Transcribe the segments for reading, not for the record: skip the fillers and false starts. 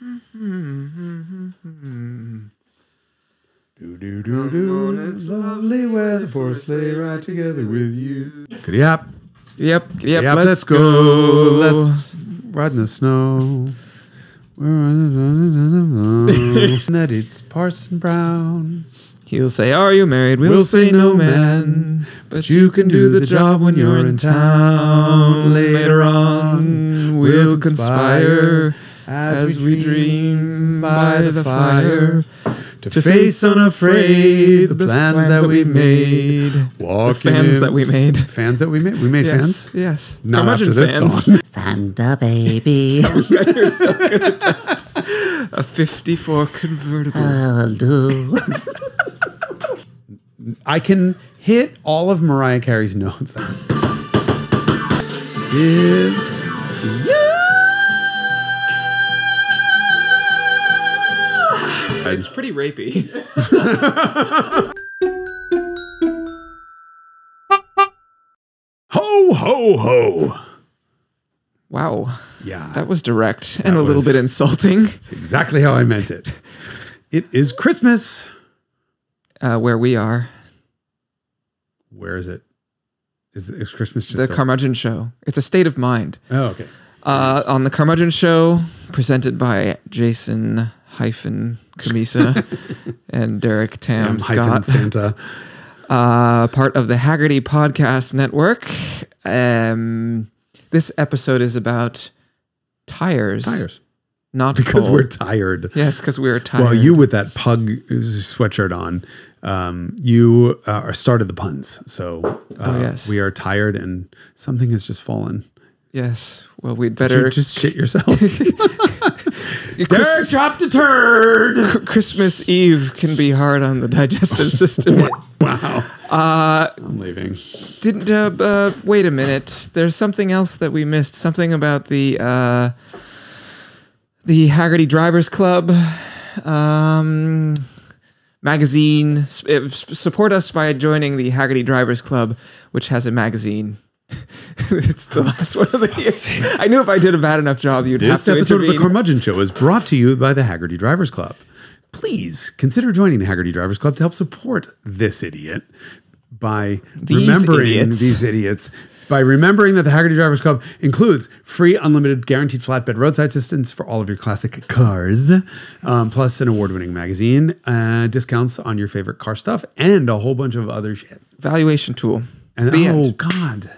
Do do do do. It's lovely weather for a sleigh ride together with you. Giddy up, yep, yep. Let's go. Let's ride in the snow. That it's Parson Brown. He'll say, "Are you married?" We'll say, "No, man. But you can do the job when you're in town. Later on, we'll conspire as we dream by the fire." To face unafraid the plans that we made. Walking the fans that we made. Fans that we made? We made fans? Yes. Not after this song. Santa baby. You're so good at that. A 54 convertible. I'll do. I can hit all of Mariah Carey's notes. Is... Yeah. It's pretty rapey. Ho, ho, ho. Wow. Yeah. That was direct and a little bit insulting. That's exactly how I meant it. It is Christmas. Where we are. Where is it? Is Christmas just the Curmudgeon Show? It's a state of mind. Oh, okay. On the Curmudgeon Show, presented by Jason... hyphen Camisa and Derek Tam Scott. Santa. Part of the Haggerty Podcast Network. This episode is about tires. Tires. Not because cold. We're tired. Yes, because we're tired. Well, you with that pug sweatshirt on, you started the puns. So yes. We are tired and something has just fallen. Yes. Well, we'd better... Did you just shit yourself? Derek dropped a turd. Christmas Eve can be hard on the digestive system. Wow. I'm leaving. Didn't wait a minute. There's something else that we missed. Something about the Haggerty Drivers Club magazine. Support us by joining the Haggerty Drivers Club, which has a magazine. It's the last one of the year. I knew if I did a bad enough job, you'd have to intervene. This episode of The Curmudgeon Show is brought to you by the Haggerty Drivers Club. Please consider joining the Haggerty Drivers Club to help support this idiot by remembering that the Haggerty Drivers Club includes free, unlimited, guaranteed flatbed roadside assistance for all of your classic cars, plus an award-winning magazine, discounts on your favorite car stuff, and a whole bunch of other shit. Valuation tool. And oh, God.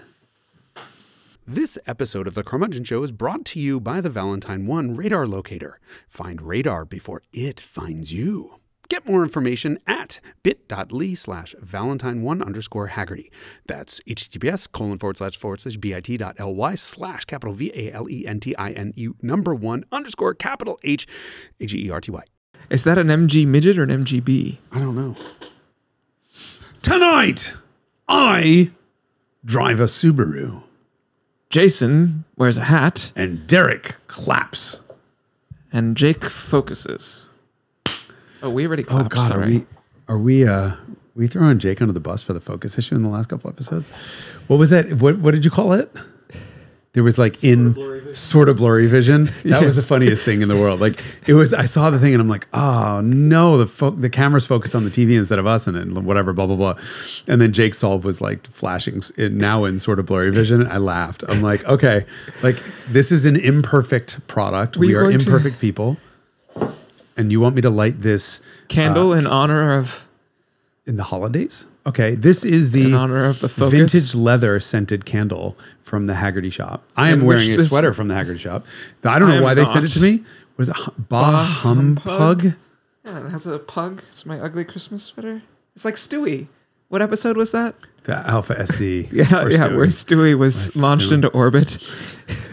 This episode of The Curmudgeon Show is brought to you by the Valentine One Radar Locator. Find radar before it finds you. Get more information at bit.ly/Valentine1_Haggerty. That's https://bit.ly/VALENTINE_H_HAGERTY. Is that an MG midget or an MGB? I don't know. Tonight, I drive a Subaru. Jason wears a hat. And Derek claps. And Jake focuses. Oh, we already clapped. Oh, God, sorry. Are we throwing Jake under the bus for the focus issue in the last couple episodes? What was that? What did you call it? There was like sort of blurry vision. That was the funniest thing in the world. Like it was, I saw the thing and I'm like, oh no, the camera's focused on the TV instead of us and whatever, blah, blah, blah. And then Jake Solve was like flashing now in sort of blurry vision. I laughed. I'm like, okay, like this is an imperfect product. We are imperfect people. And you want me to light this candle in honor of the holidays? Okay, this is the, in honor of the vintage leather scented candle from the Haggerty shop. I am wearing a sweater from the Haggerty shop. I don't know why they sent it to me. Was it Bah Humpug? Yeah, it has a pug. It's my ugly Christmas sweater. It's like Stewie. What episode was that? The Alpha SC. Where Stewie was launched into orbit.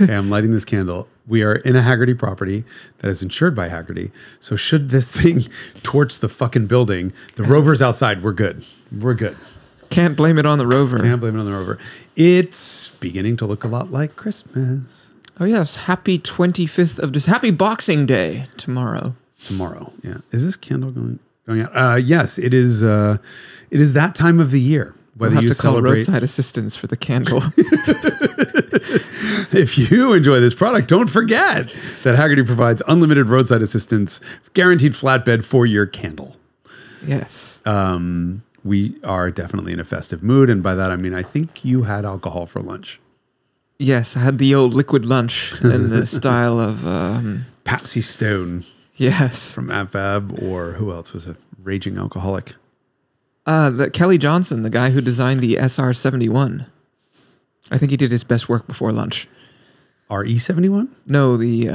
Okay, I'm lighting this candle. We are in a Haggerty property that is insured by Haggerty. So should this thing torch the fucking building, the rover's outside. We're good. We're good. Can't blame it on the rover. Can't blame it on the rover. It's beginning to look a lot like Christmas. Oh, yes. Happy 25th of December. Happy Boxing Day tomorrow. Tomorrow, yeah. Is this candle going out? Yes, it is that time of the year Whether we'll have you to celebrate call roadside assistance for the candle. If you enjoy this product, don't forget that Hagerty provides unlimited roadside assistance, guaranteed flatbed for your candle. Yes. We are definitely in a festive mood. And by that, I mean, I think you had alcohol for lunch. Yes, I had the old liquid lunch in the style of... Patsy Stone. Yes. From AbFab, or who else was a raging alcoholic? Kelly Johnson, the guy who designed the SR-71. I think he did his best work before lunch. RE-71? No, the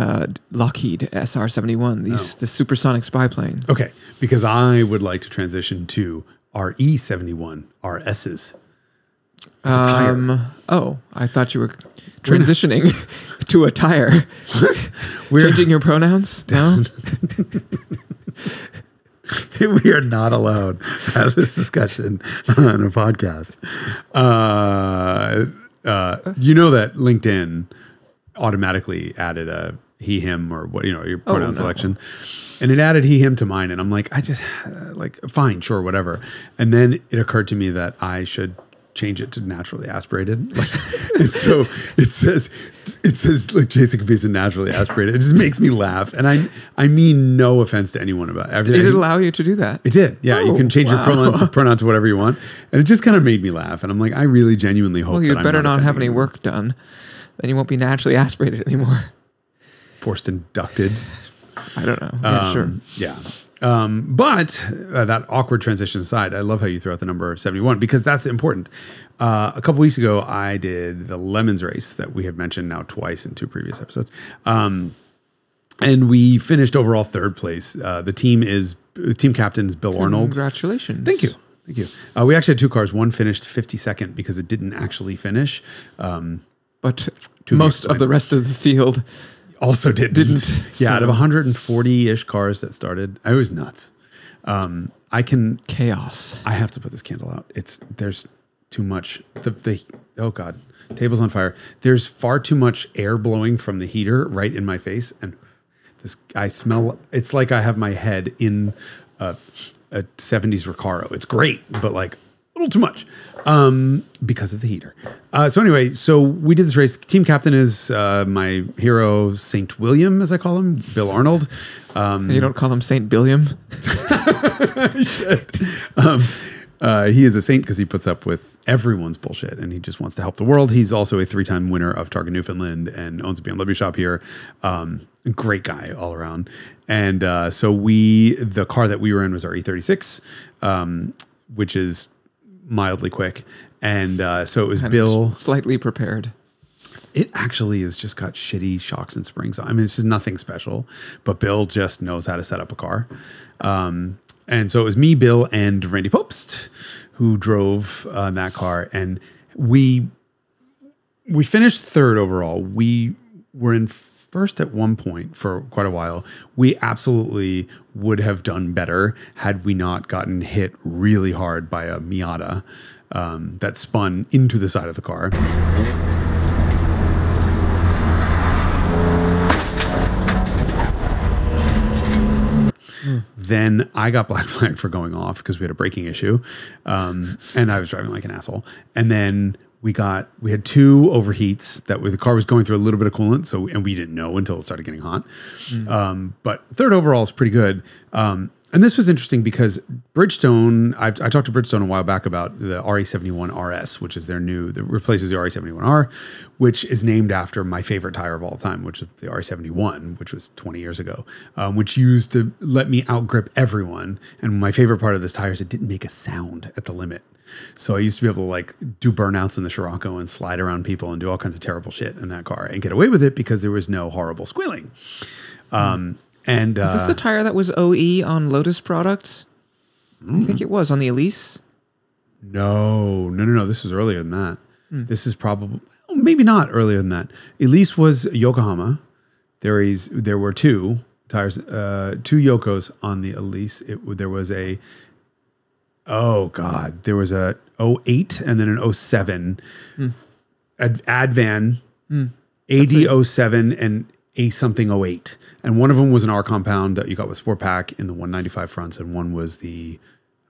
Lockheed SR-71, the supersonic spy plane. Okay, because I would like to transition to RE-71, RS's. It's a tire. Oh, I thought you were transitioning to a tire. We're changing your pronouns now? We are not allowed to have this discussion on a podcast. You know that LinkedIn automatically added a he, him, or what, you know, your pronoun selection. And it added he, him to mine. And I'm like, I just, like, fine, sure, whatever. And then it occurred to me that I should change it to naturally aspirated. Like, and so it says like Jason Kapisa naturally aspirated. It just makes me laugh. And I mean no offense to anyone about everything. Did it allow you to do that? It did. Yeah. Oh, you can change your pronoun to whatever you want. And it just kind of made me laugh. And I'm like, I really genuinely hope that I'm better not have any work done. Then you won't be naturally aspirated anymore. Forced inducted. I don't know. Yeah, sure. Yeah. But that awkward transition aside, I love how you throw out the number 71 because that's important. A couple weeks ago, I did the Lemons race that we have mentioned now twice in two previous episodes. And we finished overall third place. The team captain is Bill Arnold. Congratulations. Thank you. Thank you. We actually had two cars. One finished 52nd because it didn't actually finish. But most of the rest of the field... also didn't. Yeah, so. Out of 140-ish cars that started, I was nuts. Chaos. I have to put this candle out. There's too much. Oh God, table's on fire. There's far too much air blowing from the heater right in my face, and I smell. It's like I have my head in a 70s Recaro. It's great, but like a little too much. Because of the heater. So anyway, so we did this race. Team captain is my hero, St. William, as I call him, Bill Arnold. You don't call him St. Billiam? He is a saint because he puts up with everyone's bullshit and he just wants to help the world. He's also a three-time winner of Target Newfoundland and owns a BMW shop here. Great guy all around. And so the car that we were in was our E36, which is mildly quick, and so it was Bill. Slightly prepared. It actually has just got shitty shocks and springs. I mean, it's just nothing special, but Bill just knows how to set up a car. And so it was me, Bill, and Randy Popst who drove that car, and we finished third overall. We were in first at one point for quite a while. We absolutely would have done better had we not gotten hit really hard by a Miata that spun into the side of the car. Then I got black flagged for going off because we had a braking issue, and I was driving like an asshole. And then we had two overheats that the car was going through a little bit of coolant. So, and we didn't know until it started getting hot. Mm. But third overall is pretty good. And this was interesting because Bridgestone, I talked to Bridgestone a while back about the RE71 RS, which is their that replaces the RE71R, which is named after my favorite tire of all time, which is the RE71, which was 20 years ago, which used to let me outgrip everyone. And my favorite part of this tire is it didn't make a sound at the limit. So I used to be able to like do burnouts in the Scirocco and slide around people and do all kinds of terrible shit in that car and get away with it because there was no horrible squealing. Is this the tire that was OE on Lotus products? Mm. I think it was on the Elise. No. This was earlier than that. Mm. This is probably, maybe not earlier than that. Elise was Yokohama. There were two tires, two Yokos on the Elise. There was a... oh God, there was a 08 and then an 07, Advan, AD 07 and a something 08. And one of them was an R compound that you got with Sport Pack in the 195 fronts. And one was the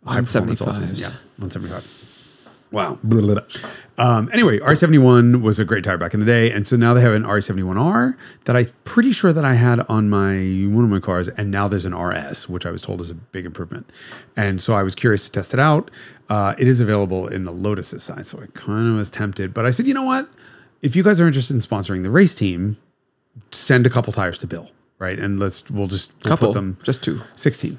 175. Yeah, 175. Wow. Anyway, R71 was a great tire back in the day. And so now they have an R71R that I'm pretty sure that I had on one of my cars. And now there's an RS, which I was told is a big improvement. And so I was curious to test it out. It is available in the Lotus's size. So I kind of was tempted. But I said, you know what? If you guys are interested in sponsoring the race team, send a couple tires to Bill. Right. And we'll just couple them. Just two. 16.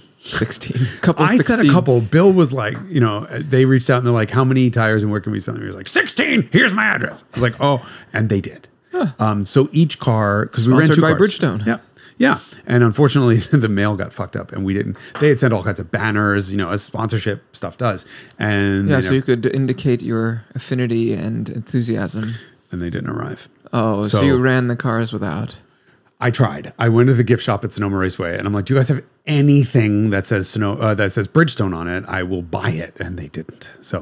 I said a couple. Bill was like, you know, they reached out and they're like, how many tires and where can we sell them? He was like, 16. Here's my address. I was like, oh, and they did. Huh. So each car, because we ran two by cars. Bridgestone. Yeah. Yeah. And unfortunately, the mail got fucked up and we didn't. They had sent all kinds of banners, you know, as sponsorship stuff does. And yeah, so you could indicate your affinity and enthusiasm. And they didn't arrive. Oh, so you ran the cars without. I tried. I went to the gift shop at Sonoma Raceway and I'm like, do you guys have anything that says that says Bridgestone on it? I will buy it. And they didn't. So,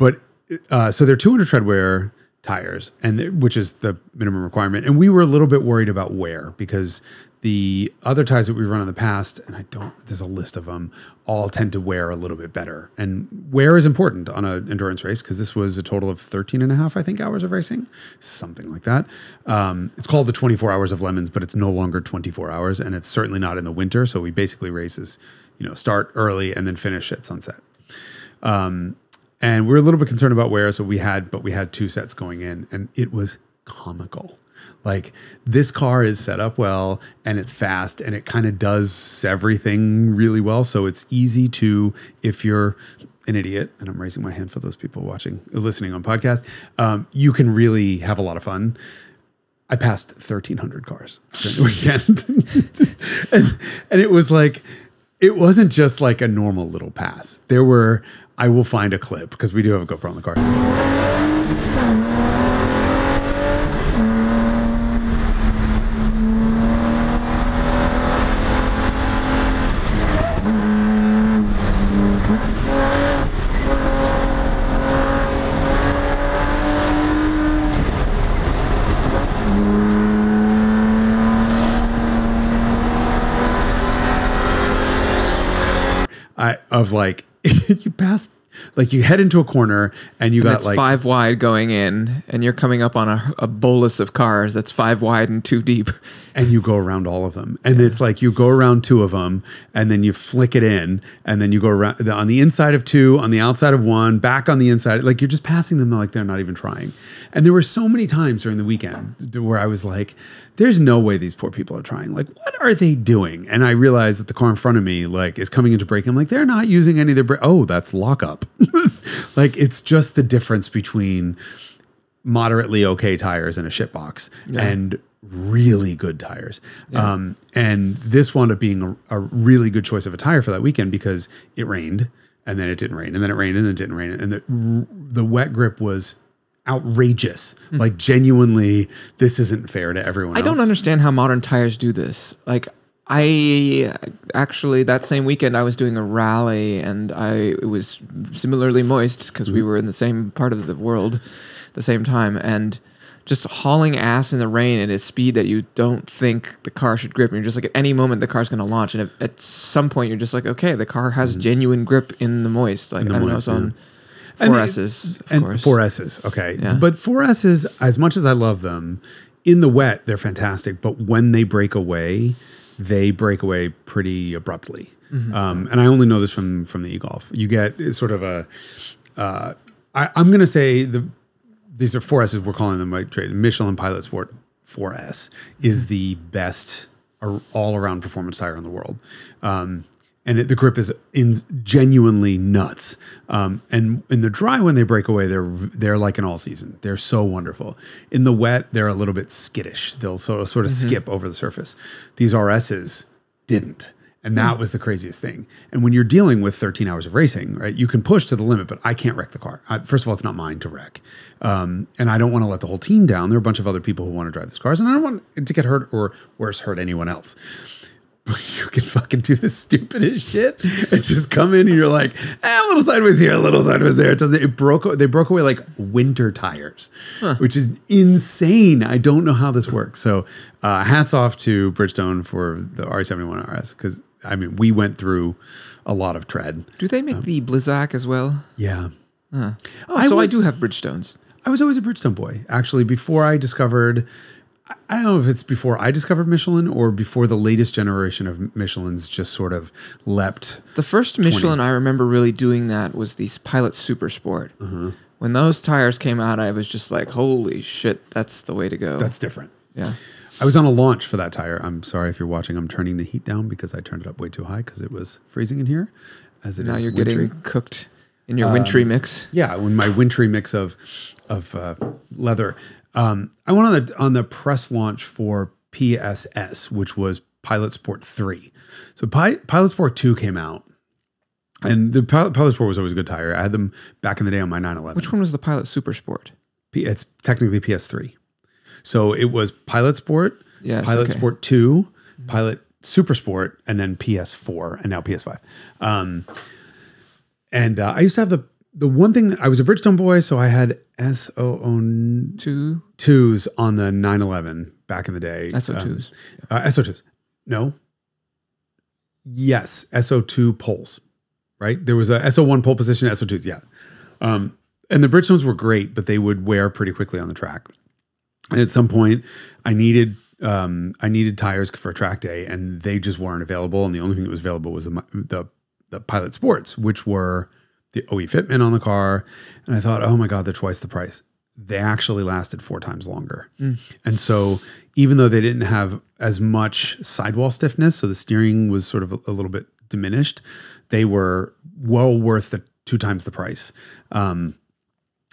so they're 200 treadwear tires, and which is the minimum requirement. And we were a little bit worried about wear because the other tires that we've run in the past, and there's a list of them, all tend to wear a little bit better. And wear is important on an endurance race because this was a total of 13 and a half, I think, hours of racing, something like that. It's called the 24 hours of lemons, but it's no longer 24 hours, and it's certainly not in the winter. So we basically races, you know, start early and then finish at sunset. And we're a little bit concerned about wear, so we had two sets going in, and it was comical. Like, this car is set up well and it's fast and it kind of does everything really well. So it's easy to, if you're an idiot, and I'm raising my hand for those people listening on podcast, you can really have a lot of fun. I passed 1,300 cars during the weekend. and it was like, it wasn't just like a normal little pass. I will find a clip because we do have a GoPro on the car. You passed, like, you head into a corner and got like 5 wide going in, and you're coming up on a bolus of cars that's 5 wide and 2 deep, and you go around all of them. And yeah. It's like you go around 2 of them and then you flick it in, and then you go around on the inside of 2, on the outside of 1, back on the inside. Like, you're just passing them like they're not even trying. And there were so many times during the weekend where I was like, there's no way these poor people are trying. Like, what are they doing? And I realized that the car in front of me, like, is coming into brake. I'm like, they're not using any of their brake. Oh, that's lockup. Like, it's just the difference between moderately okay tires and a shit box, yeah, and really good tires. Yeah. And this wound up being a really good choice of a tire for that weekend because it rained and then it didn't rain, and then it rained and then it didn't rain. And the wet grip was outrageous. Mm-hmm. Like, genuinely, this isn't fair to everyone else. I don't understand how modern tires do this. Like, I actually, that same weekend, I was doing a rally, and it was similarly moist because we were in the same part of the world at the same time, and just hauling ass in the rain at a speed that you don't think the car should grip. And you're just like, at any moment, the car's going to launch. And at some point, you're just like, okay, the car has genuine grip in the moist. Like, I don't know, Four S's, okay. Yeah. But 4S's, as much as I love them, in the wet, they're fantastic. But when they break away pretty abruptly. Mm-hmm. And I only know this from the e-Golf. You get sort of I'm going to say these are 4S's, we're calling them by trade. Michelin Pilot Sport 4S is the best all-around performance tire in the world. And the grip is genuinely nuts. And in the dry, when they break away, they're like an all-season. They're so wonderful. In the wet, they're a little bit skittish. They'll sort of skip over the surface. These RSs didn't. And that was the craziest thing. And when you're dealing with 13 hours of racing, right, you can push to the limit, but I can't wreck the car. First of all, it's not mine to wreck. And I don't want to let the whole team down. There are a bunch of other people who want to drive these cars, and I don't want it to get hurt or, worse, hurt anyone else. You can fucking do the stupidest shit. It's just come in and you're like, a little sideways here, a little sideways there. They broke away like winter tires, which is insane. I don't know how this works. So hats off to Bridgestone for the R71 RS because I mean, we went through a lot of tread. Do they make the Blizzak as well? Yeah. Huh. Oh, I do have Bridgestones. I was always a Bridgestone boy, actually, before I discovered... I don't know if it's before I discovered Michelin or before the latest generation of Michelins just sort of leapt. The first Michelin I remember really doing that was these Pilot Super Sport. Mm-hmm. When those tires came out, I was just like, holy shit, that's the way to go. That's different. Yeah. I was on a launch for that tire. I'm sorry if you're watching. I'm turning the heat down because I turned it up way too high because it was freezing in here. As it now is you're wintry. Getting cooked in your wintry mix. Yeah, when my wintry mix of leather. I went on the press launch for PSS, which was Pilot Sport 3. So Pilot Sport 2 came out, and the Pilot Sport was always a good tire. I had them back in the day on my 911. Which one was the Pilot Super Sport? It's technically PS3. So it was Pilot Sport, yes, Pilot Sport 2, mm-hmm. Pilot Super Sport, and then PS4, and now PS5. I used to have the one thing that I was a Bridgestone boy, so I had SO2s on the 911 back in the day. SO2s. SO2s. No. Yes, SO2 poles, right? There was a SO1 pole position, SO2s, yeah. And the Bridgestones were great, but they would wear pretty quickly on the track. And at some point, I needed tires for a track day, and they just weren't available. And the only thing that was available was the Pilot Sports, which were... the OE fitment on the car. And I thought, oh my God, they're twice the price. They actually lasted 4 times longer. Mm. And so even though they didn't have as much sidewall stiffness, so the steering was sort of a little bit diminished, they were well worth the 2 times the price.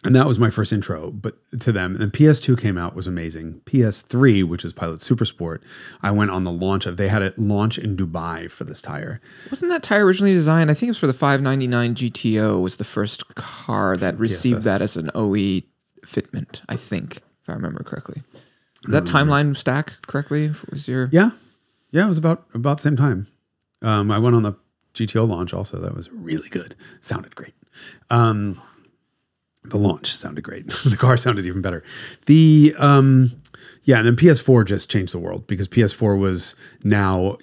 And that was my first intro to them. And PS2 came out, was amazing. PS3, which is Pilot Super Sport, I went on the launch of. They had a launch in Dubai for this tire. Wasn't that tire originally designed? I think it was for the 599 GTO was the first car that received PSS. That as an OE fitment, I think, if I remember correctly. Is that timeline stack correctly? Was your... Yeah. Yeah, it was about the same time. I went on the GTO launch also. That was really good. Sounded great. The launch sounded great. The car sounded even better. And then PS4 just changed the world because PS4 was now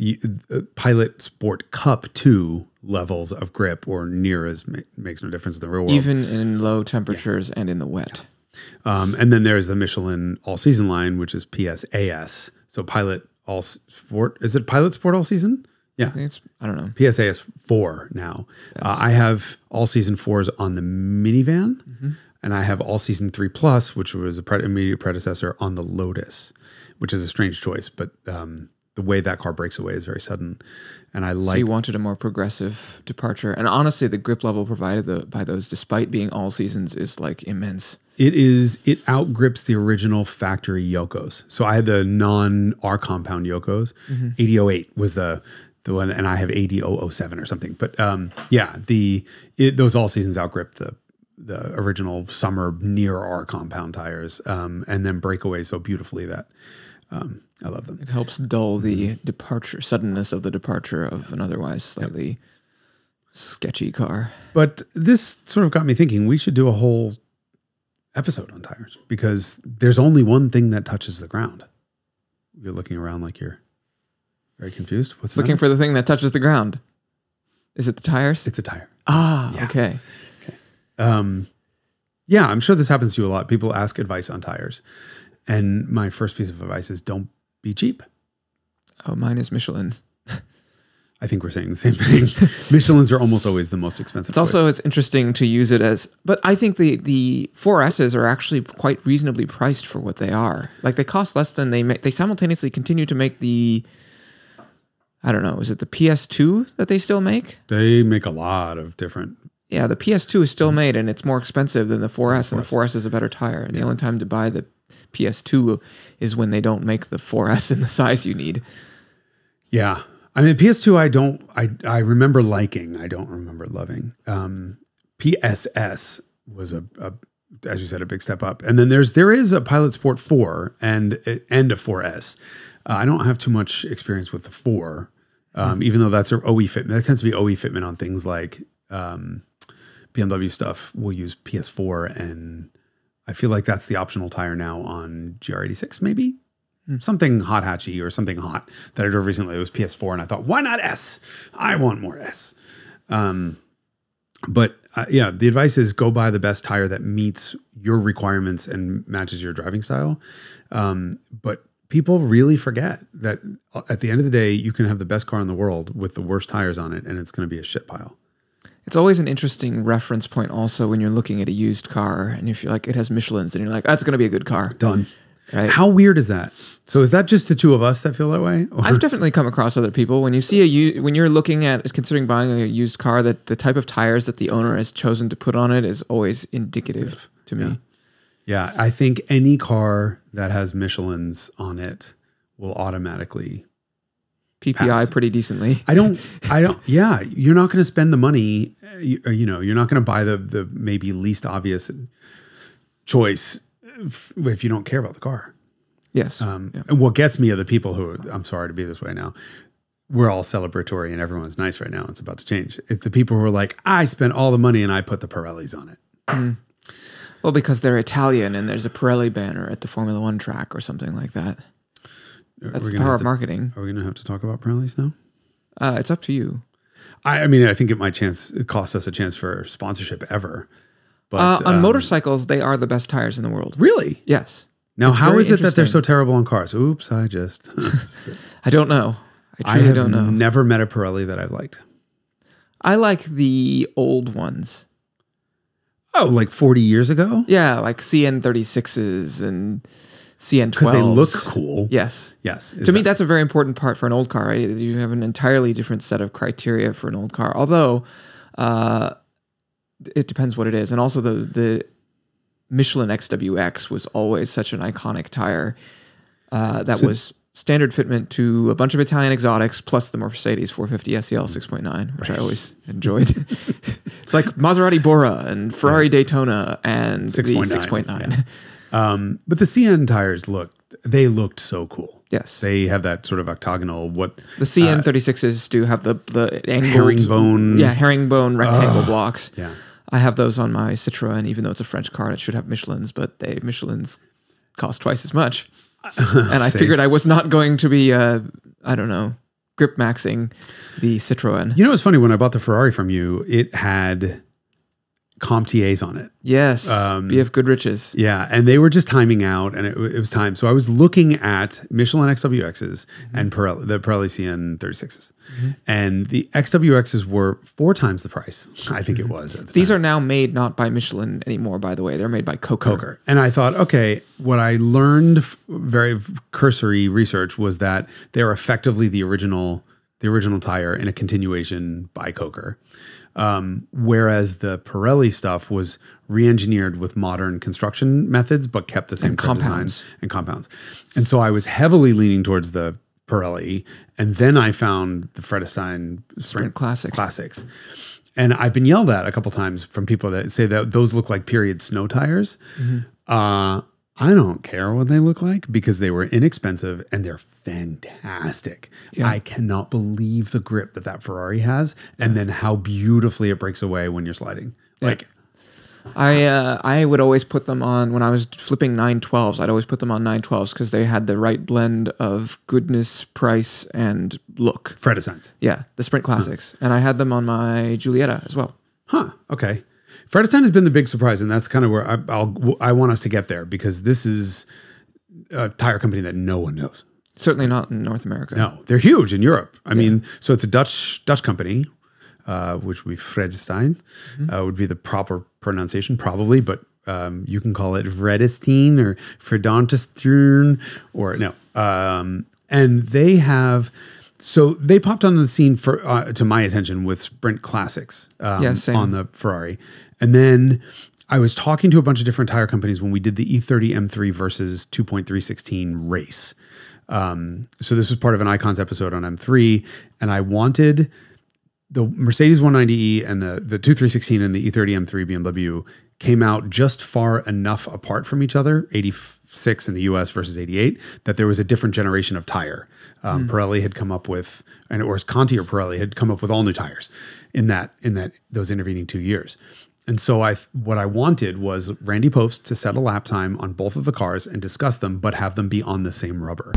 Pilot Sport Cup 2 levels of grip or near as makes no difference in the real world. Even in low temperatures and in the wet. Yeah. And then there's the Michelin All Season line, which is PSAS. So Pilot All Sport. Is it Pilot Sport All Season? Yeah, I think it's, I don't know. PSAS 4 now. Yes. I have All Season 4s on the minivan, mm-hmm. and I have All Season 3 Plus, which was a immediate predecessor, on the Lotus, which is a strange choice, but the way that car breaks away is very sudden. And I like. So you wanted a more progressive departure, and honestly, the grip level provided by those, despite being All Seasons, is like immense. It is. It outgrips the original factory Yokos. So I had the non-R compound Yokos. Mm-hmm. 8008 was the one, and I have AD007 or something. But those All Seasons outgrip the original summer near R compound tires, and then break away so beautifully that I love them. It helps dull the departure, suddenness of the departure of an otherwise slightly sketchy car. But this sort of got me thinking we should do a whole episode on tires because there's only one thing that touches the ground. You're looking around like you're... very confused. What's looking for the thing that touches the ground? Is it the tires? It's a tire. Ah, yeah. Okay. Yeah, I'm sure this happens to you a lot. People ask advice on tires, and my first piece of advice is don't be cheap. Oh, mine is Michelin's. I think we're saying the same thing. Michelin's are almost always the most expensive. It's choice. Also it's interesting to use it as, but I think the 4S's are actually quite reasonably priced for what they are. Like they cost less than they make. They simultaneously continue to make the. I don't know. Is it the PS2 that they still make? They make a lot of different. Yeah, the PS2 is still made, and it's more expensive than the 4S, and the 4S is a better tire. And the only time to buy the PS2 is when they don't make the 4S in the size you need. Yeah, I mean PS2. I remember liking. I don't remember loving. PSS was a as you said a big step up, and then there is a Pilot Sport 4 and a 4S. I don't have too much experience with the 4, even though that's an OE fitment. That tends to be OE fitment on things like BMW stuff. We'll use PS4, and I feel like that's the optional tire now on GR86, maybe? something hot hatchy or something hot that I drove recently. It was PS4, and I thought, why not S? I want more S. Yeah, the advice is go buy the best tire that meets your requirements and matches your driving style. But people really forget that at the end of the day, you can have the best car in the world with the worst tires on it, and it's going to be a shit pile. It's always an interesting reference point also when you're looking at a used car, and if you're like, it has Michelins, and you're like, that's going to be a good car. Done. Right? How weird is that? So is that just the two of us that feel that way? Or? I've definitely come across other people. When you see when you're looking at, considering buying a used car, that the type of tires that the owner has chosen to put on it is always indicative to me. Yeah, I think any car that has Michelin's on it will automatically PPI pass pretty decently. Yeah, you're not going to spend the money. You know, you're not going to buy the maybe least obvious choice if you don't care about the car. Yes. And what gets me are the people who, I'm sorry to be this way now, we're all celebratory and everyone's nice right now. It's about to change. It's the people who are like, I spent all the money and I put the Pirellis on it. Mm. Well, because they're Italian and there's a Pirelli banner at the Formula One track or something like that. That's the power of marketing. Are we going to have to talk about Pirellis now? It's up to you. I mean, I think it might cost us a chance for sponsorship ever. But, on motorcycles, they are the best tires in the world. Really? Yes. Now, how is it that they're so terrible on cars? Oops, I just... I don't know. I truly don't know. I have never met a Pirelli that I've liked. I like the old ones. Oh, like 40 years ago? Yeah, like CN36s and CN12s. Because they look cool. Yes. Yes. To me, that's a very important part for an old car, right? You have an entirely different set of criteria for an old car. Although... it depends what it is. And also the Michelin XWX was always such an iconic tire that was standard fitment to a bunch of Italian exotics plus the Mercedes 450 SEL 6.9, which I always enjoyed. It's like Maserati Bora and Ferrari Daytona and 6.9. Yeah. But the CN tires looked so cool. Yes. They have that sort of octagonal the CN36s do have the angled herringbone. Yeah, herringbone rectangle blocks. Yeah. I have those on my Citroën, even though it's a French car and it should have Michelin's, but Michelin's cost twice as much. And I figured I was not going to be, I don't know, grip maxing the Citroën. You know what's funny? When I bought the Ferrari from you, it had CompTIAs on it. Yes. BF Goodrich's. Yeah. And they were just timing out, and it was time. So I was looking at Michelin XWXs and the Pirelli CN36s. And the XWXs were 4 times the price, I think it was. At the These time. Are now made not by Michelin anymore, by the way. They're made by Coker. And I thought, okay, what I learned, very cursory research, was that they're effectively the original tire in a continuation by Coker. Whereas the Pirelli stuff was re-engineered with modern construction methods, but kept the same compounds and compounds. And so I was heavily leaning towards the Pirelli, and then I found the Fred Astaine Sprint Classics. And I've been yelled at a couple times from people that say that those look like period snow tires. I don't care what they look like because they were inexpensive and they're fantastic. Yeah. I cannot believe the grip that Ferrari has and then how beautifully it breaks away when you're sliding. Yeah. Like I would always put them on when I was flipping 912s. I'd always put them on 912s because they had the right blend of goodness, price, and look. Fred Astaine. Yeah, the Sprint Classics. And I had them on my Giulietta as well. Huh, okay. Fred Astaine has been the big surprise, and that's kind of where I want us to get there, because this is a tire company that no one knows. Certainly not in North America. No, they're huge in Europe. I mean, so it's a Dutch company, which would be Fred Astaine, would be the proper pronunciation probably, but you can call it Fred Astaine or Fredantestuurn or no. And they have... So they popped on the scene to my attention with Sprint Classics on the Ferrari. And then I was talking to a bunch of different tire companies when we did the E30 M3 versus 2.316 race. So this was part of an Icons episode on M3. And I wanted the Mercedes 190E and the 2.316 and the E30 M3 BMW came out just far enough apart from each other, 86 in the US versus 88, that there was a different generation of tire. Pirelli had come up with, or Conti or Pirelli had come up with all new tires in those intervening 2 years. And so what I wanted was Randy Popes to set a lap time on both of the cars and discuss them, but have them be on the same rubber.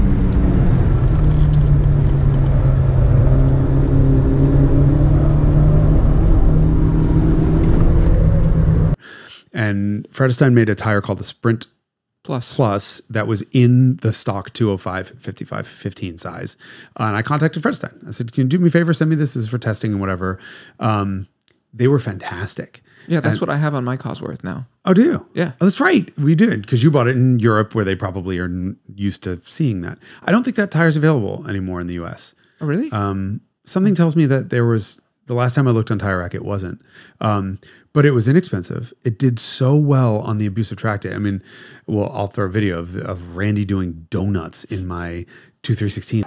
And Fred Astaire made a tire called the Sprint Plus that was in the stock 205 55 15 size. And I contacted Fred Astaire. I said, can you do me a favor? Send me this. This is for testing and whatever. They were fantastic. Yeah, that's what I have on my Cosworth now. Oh, do you? Yeah. Oh, that's right. We did, because you bought it in Europe where they probably are used to seeing that. I don't think that tire's available anymore in the US. Oh, really? Something tells me that there was... The last time I looked on Tire Rack, it wasn't. But it was inexpensive. It did so well on the abusive track day. I mean, well, I'll throw a video of Randy doing donuts in my 2316.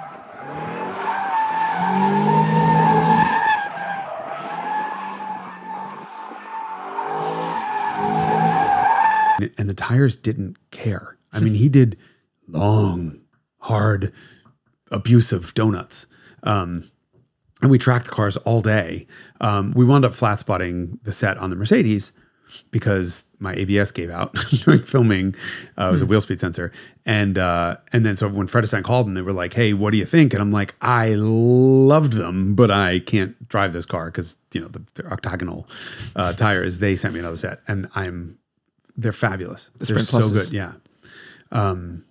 And the tires didn't care. I mean, he did long, hard, abusive donuts. And we tracked the cars all day. We wound up flat spotting the set on the Mercedes because my ABS gave out during filming. It was a wheel speed sensor. And then so when Fred Astaire called and they were like, hey, what do you think? And I'm like, I loved them, but I can't drive this car because, you know, the octagonal tires, they sent me another set. And they're fabulous. They're so good. Yeah. And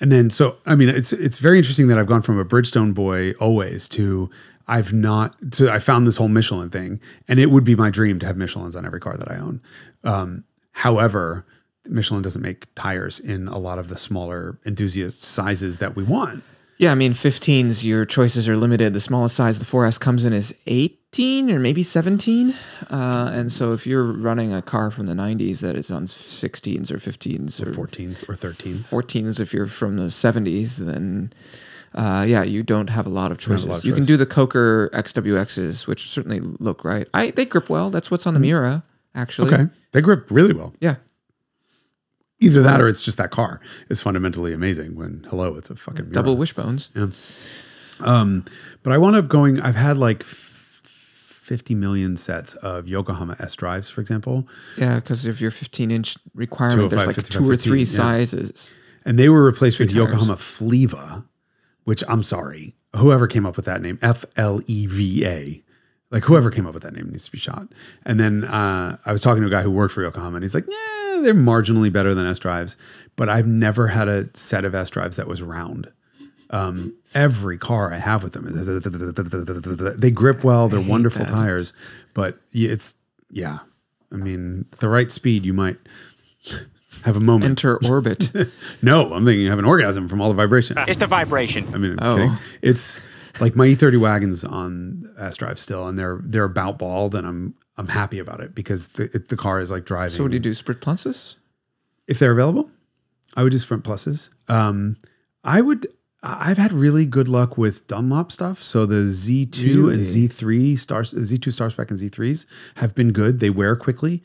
then, so, I mean, it's very interesting that I've gone from a Bridgestone boy always to... I found this whole Michelin thing, and it would be my dream to have Michelins on every car that I own. However, Michelin doesn't make tires in a lot of the smaller enthusiast sizes that we want. Yeah, I mean, 15s, your choices are limited. The smallest size the 4S comes in is 18 or maybe 17. And so if you're running a car from the 90s that is on 16s or 15s or 14s or 13s. 14s if you're from the 70s, then... yeah, you don't have a lot of choices. You can do the Coker XWXs, which certainly look right. They grip well. That's what's on the Mira, actually. Okay. They grip really well. Yeah. Either that or it's just that car is fundamentally amazing when, hello, it's a fucking Mira. Double wishbones. Yeah. But I wound up going, I've had like 50 million sets of Yokohama S drives, for example. Yeah, because of your 15-inch requirement, there's like 2 or 3 sizes. And they were replaced with tires. Yokohama Fleva. Which, I'm sorry, whoever came up with that name, F-L-E-V-A, like whoever came up with that name needs to be shot. And then I was talking to a guy who worked for Yokohama, and he's like, nah, they're marginally better than S-Drives, but I've never had a set of S-Drives that was round. Every car I have with them, they grip well, they're wonderful tires, but it's, yeah. I mean, at the right speed, you might... have a moment. Enter orbit. No, I'm thinking I have an orgasm from all the vibration. It's the vibration. I mean, I'm kidding. It's like my E30 wagon's on S-Drive still, and they're about bald, and I'm happy about it because the car is like driving. So would you do Sprint Pluses? If they're available, I would do Sprint Pluses. I've had really good luck with Dunlop stuff. So the Z2 and Z3 stars, Z2 Star Spec and Z3s have been good. They wear quickly.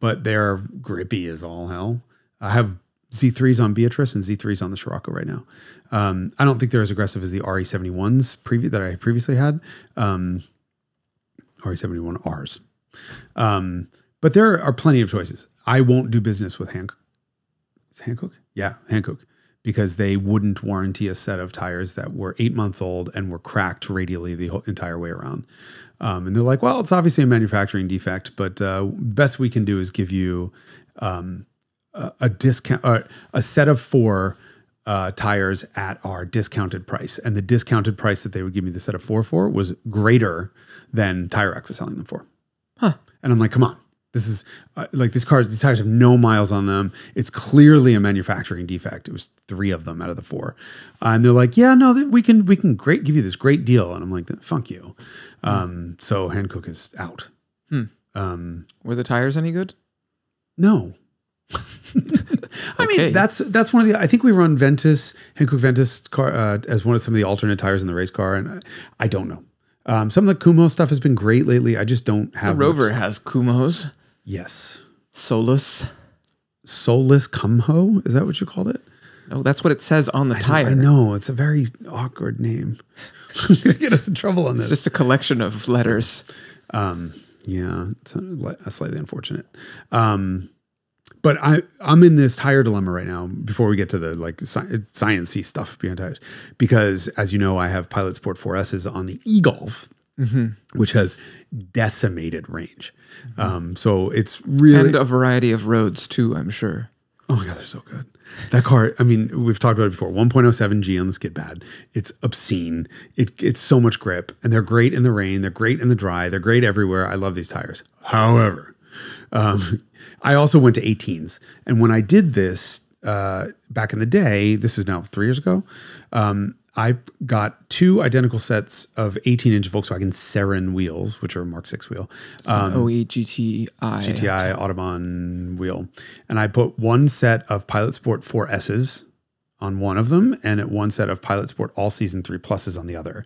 But they're grippy as all hell. I have Z3s on Beatrice and Z3s on the Scirocco right now. I don't think they're as aggressive as the RE71s that I previously had. RE71Rs. But there are plenty of choices. I won't do business with Hankook. Is it Hankook? Yeah, Hankook. Because they wouldn't warranty a set of tires that were 8 months old and were cracked radially the whole entire way around. And they're like, well, it's obviously a manufacturing defect, but best we can do is give you a discount, a set of 4 tires at our discounted price. And the discounted price that they would give me the set of 4 for was greater than Tire Rack was selling them for. Huh. And I'm like, come on. This is like these tires have no miles on them. It's clearly a manufacturing defect. It was 3 of them out of the 4. And they're like, yeah, no, we can give you this great deal. And I'm like, fuck you. So Hankook is out. Were the tires any good? No. I mean, that's one of the, I think we run Ventus, Hankook Ventus car as one of some of the alternate tires in the race car. And I don't know. Some of the Kumho stuff has been great lately. I just don't have. The Rover has Kumhos. Yes. Soulless Kumho? Is that what you called it? No, that's what it says on the tire. I know. It's a very awkward name. It's going to get us in trouble on this. It's just a collection of letters. Yeah, it's slightly unfortunate. But I'm in this tire dilemma right now before we get to the like science-y stuff behind tires. Because as you know, I have Pilot Sport 4S's on the e-Golf, which has decimated range. So it's really... And a variety of roads too, I'm sure. Oh my God, they're so good. That car, I mean, we've talked about it before. 1.07G on the skid pad. It's obscene. It's so much grip. And they're great in the rain. They're great in the dry. They're great everywhere. I love these tires. However... I also went to 18s. And when I did this back in the day, this is now 3 years ago, I got two identical sets of 18-inch Volkswagen Seren wheels, which are Mark VI wheel. OE GTI Audubon wheel. And I put one set of Pilot Sport 4S's on one of them and one set of Pilot Sport All Season 3 Pluses on the other.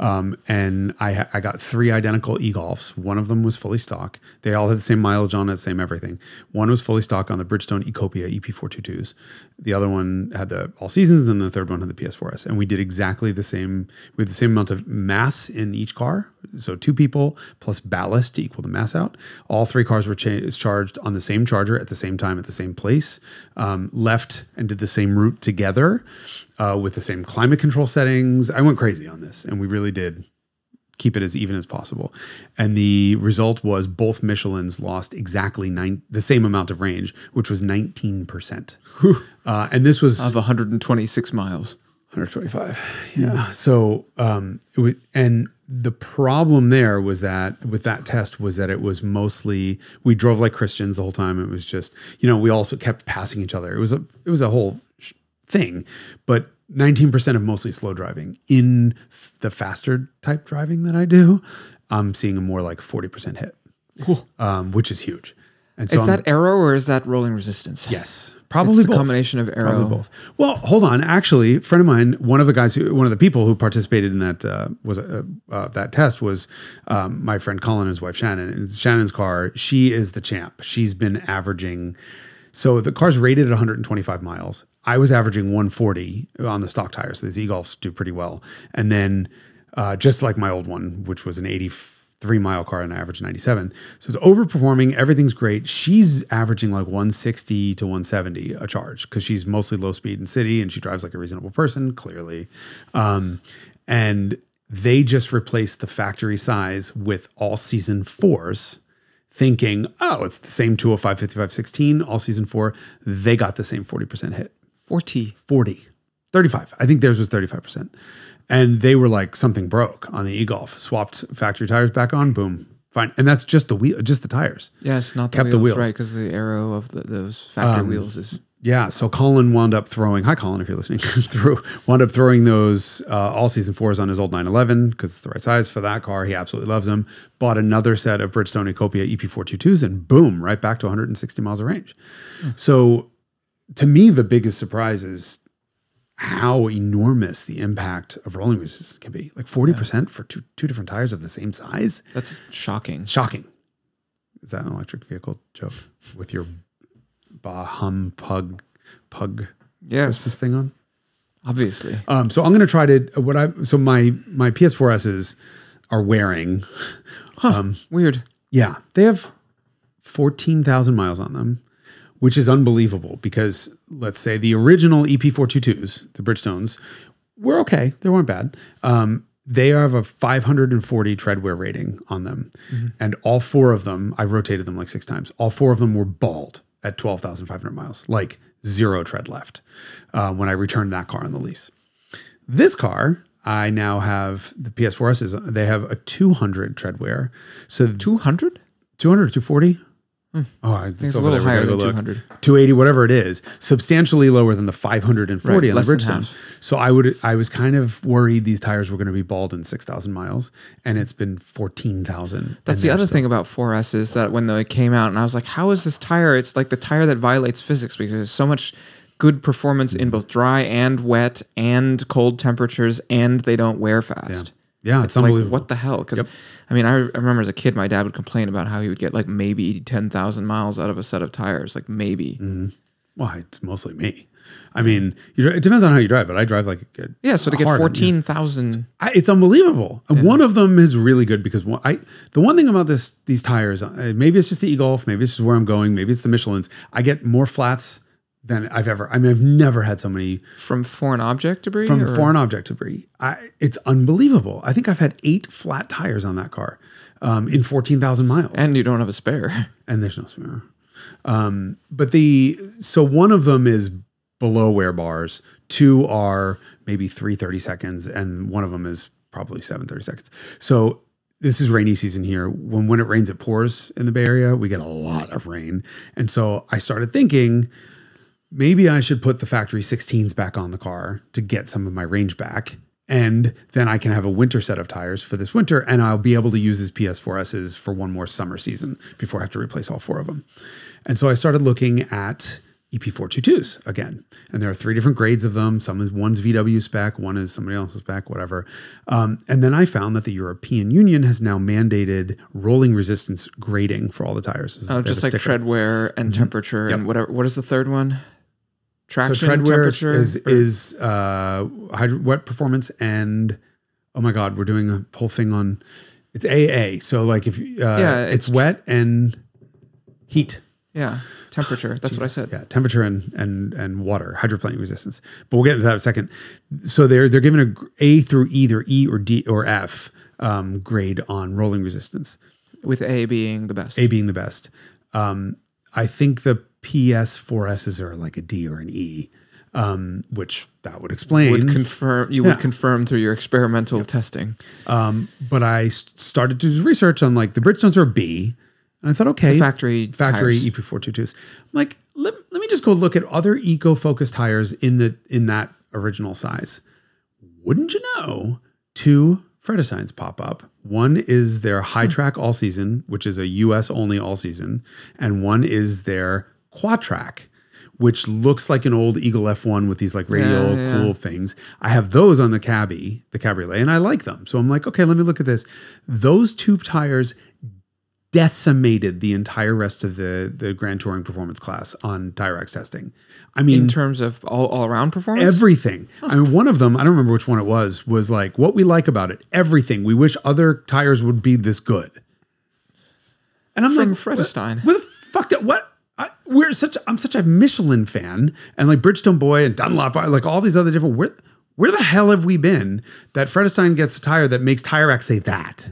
And I got three identical e-Golfs. One of them was fully stock. They all had the same mileage on it, same everything. One was fully stock on the Bridgestone Ecopia EP422s. The other one had the All Seasons and the third one had the PS4S. And we did exactly the same, with the same amount of mass in each car. So two people plus ballast to equal the mass out. All three cars were charged on the same charger at the same time at the same place, left and did the same route together with the same climate control settings. I went crazy on this and we really did keep it as even as possible. And the result was both Michelins lost exactly the same amount of range, which was 19%. And this was... Of 126 miles. 125, yeah. So, the problem there was that with that test was that it was mostly, we drove like Christians the whole time. It was just, you know, we also kept passing each other. It was a whole thing, but 19% of mostly slow driving. In the faster type driving that I do, I'm seeing a more like 40% hit, which is huge. And so is that aero or is that rolling resistance? Yes. Probably both. A combination of aero. Probably both. Well, hold on. Actually, a friend of mine, one of the people who participated in that that test was my friend Colin and his wife Shannon. And Shannon's car, she is the champ. She's been averaging. So the car's rated at 125 miles. I was averaging 140 on the stock tires. So these e-Golfs do pretty well. And then just like my old one, which was an 83-mile car and I averaged 97. So it's overperforming. Everything's great. She's averaging like 160 to 170 a charge because she's mostly low speed in city and she drives like a reasonable person, clearly. And they just replaced the factory size with All Season 4s, thinking, oh, it's the same 205, 55, 16, All Season 4. They got the same 40% hit. 35. I think theirs was 35%. And they were like, something broke on the e-Golf. Swapped factory tires back on, boom, fine. And that's just the wheel, just the tires. Yes, not the wheels, right? Because the aero of those factory wheels is. Yeah, so Colin wound up throwing. Hi, Colin, if you're listening. wound up throwing those All Season 4s on his old 911 because it's the right size for that car. He absolutely loves them. Bought another set of Bridgestone Ecopia EP422s, and boom, right back to 160 miles of range. So, to me, the biggest surprise is how enormous the impact of rolling resistance can be. Like 40% for two different tires of the same size. That's shocking. Shocking. Is that an electric vehicle joke with your bah hum pug? Yes. This thing on? Obviously. So I'm going to try to, so my PS4S's are wearing. Weird. Yeah. They have 14,000 miles on them, which is unbelievable because let's say the original EP422s, the Bridgestones, were okay. They weren't bad. They have a 540 treadwear rating on them. And all four of them, I rotated them like 6 times. All four of them were bald at 12,500 miles, like zero tread left when I returned that car on the lease. This car, I now have the PS4S's, they have a 200 treadwear. So 200? 200 or 240? Oh, I think it's a little higher than 200. 280, whatever it is, substantially lower than the 540 on the Bridgestone. So I was kind of worried these tires were going to be bald in 6,000 miles, and it's been 14,000. That's the other thing about 4S is that when they came out, and I was like, how is this tire? It's like the tire that violates physics because there's so much good performance in both dry and wet and cold temperatures, and they don't wear fast. Yeah, it's unbelievable. Like, what the hell? Because I mean, I remember as a kid, my dad would complain about how he would get like maybe 10,000 miles out of a set of tires, like maybe. Well, it's mostly me. I mean, it depends on how you drive, but I drive like a, yeah. So to get 14,000, it's unbelievable. And one of them is really good because the one thing about these tires, maybe it's just the e-Golf, maybe it's just where I'm going, maybe it's the Michelins. I get more flats than I've ever. I mean, I've never had so many from foreign object debris. It's unbelievable. I think I've had 8 flat tires on that car in 14,000 miles. And you don't have a spare. And there's no spare. So one of them is below wear bars, 2 are maybe 330 seconds, and one of them is probably 730 seconds. So this is rainy season here. When it rains, it pours in the Bay Area. We get a lot of rain. And so I started thinking, maybe I should put the factory 16s back on the car to get some of my range back. And then I can have a winter set of tires for this winter, and I'll be able to use his PS4Ss for one more summer season before I have to replace all 4 of them. And so I started looking at EP422s again. And there are 3 different grades of them. One's VW spec, one is somebody else's spec, whatever. And then I found that the European Union has now mandated rolling resistance grading for all the tires. Oh, just like tread wear and temperature and whatever. What is the third one? Traction, so tread wear is wet performance, and oh my God, we're doing a whole thing on it's AA. So like if it's wet and heat. Yeah, temperature. That's what I said. Yeah, temperature and water, hydroplaning resistance. But we'll get into that in a second. So they're given A through E, either E or D or F grade on rolling resistance, with A being the best. A being the best. I think the PS4Ss are like a D or an E, which that would explain. You would confirm through your experimental testing. But I started to do research on like the Bridgestones are a B, and I thought, okay, the factory EP422s. I'm like, let me just go look at other eco-focused tires in that original size. Wouldn't you know? 2 Fredosines pop up. One is their High Track All Season, which is a US only all season, and one is their Quad Track, which looks like an old Eagle F1 with these like radial cool things. I have those on the Cabbie, the Cabriolet, and I like them. So I'm like, okay, let me look at this. Those 2 tires decimated the entire rest of the Grand Touring Performance class on TireX testing. I mean, in terms of all around performance? Everything. Huh. I mean, one of them, I don't remember which one it was like, what we like about it, everything. We wish other tires would be this good. And I'm from like, Fredestein. What the fuck? What? I'm such a Michelin fan, and like Bridgestone boy and Dunlop, like all these other different, where the hell have we been that Fredestein gets a tire that makes TireX say that?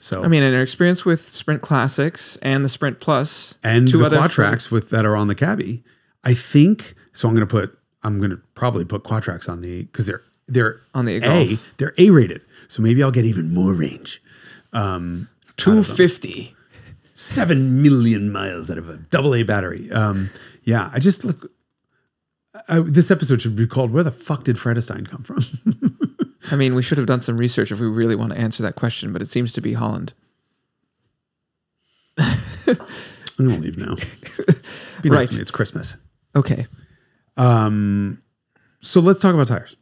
So, I mean, in our experience with Sprint Classics and the Sprint Plus and 2 other Quad Tracks that are on the Cabbie, I think. So I'm going to probably put Quad Tracks on the, because they're on the A-Golf. They're A rated. So maybe I'll get even more range. 250, 7 million miles out of a AA battery. Yeah, I just look. This episode should be called "Where the Fuck Did Fredestein Come From?" I mean, we should have done some research if we really want to answer that question, but it seems to be Holland. I'm going to leave now. Be nice to me. It's Christmas. Okay. So let's talk about tires.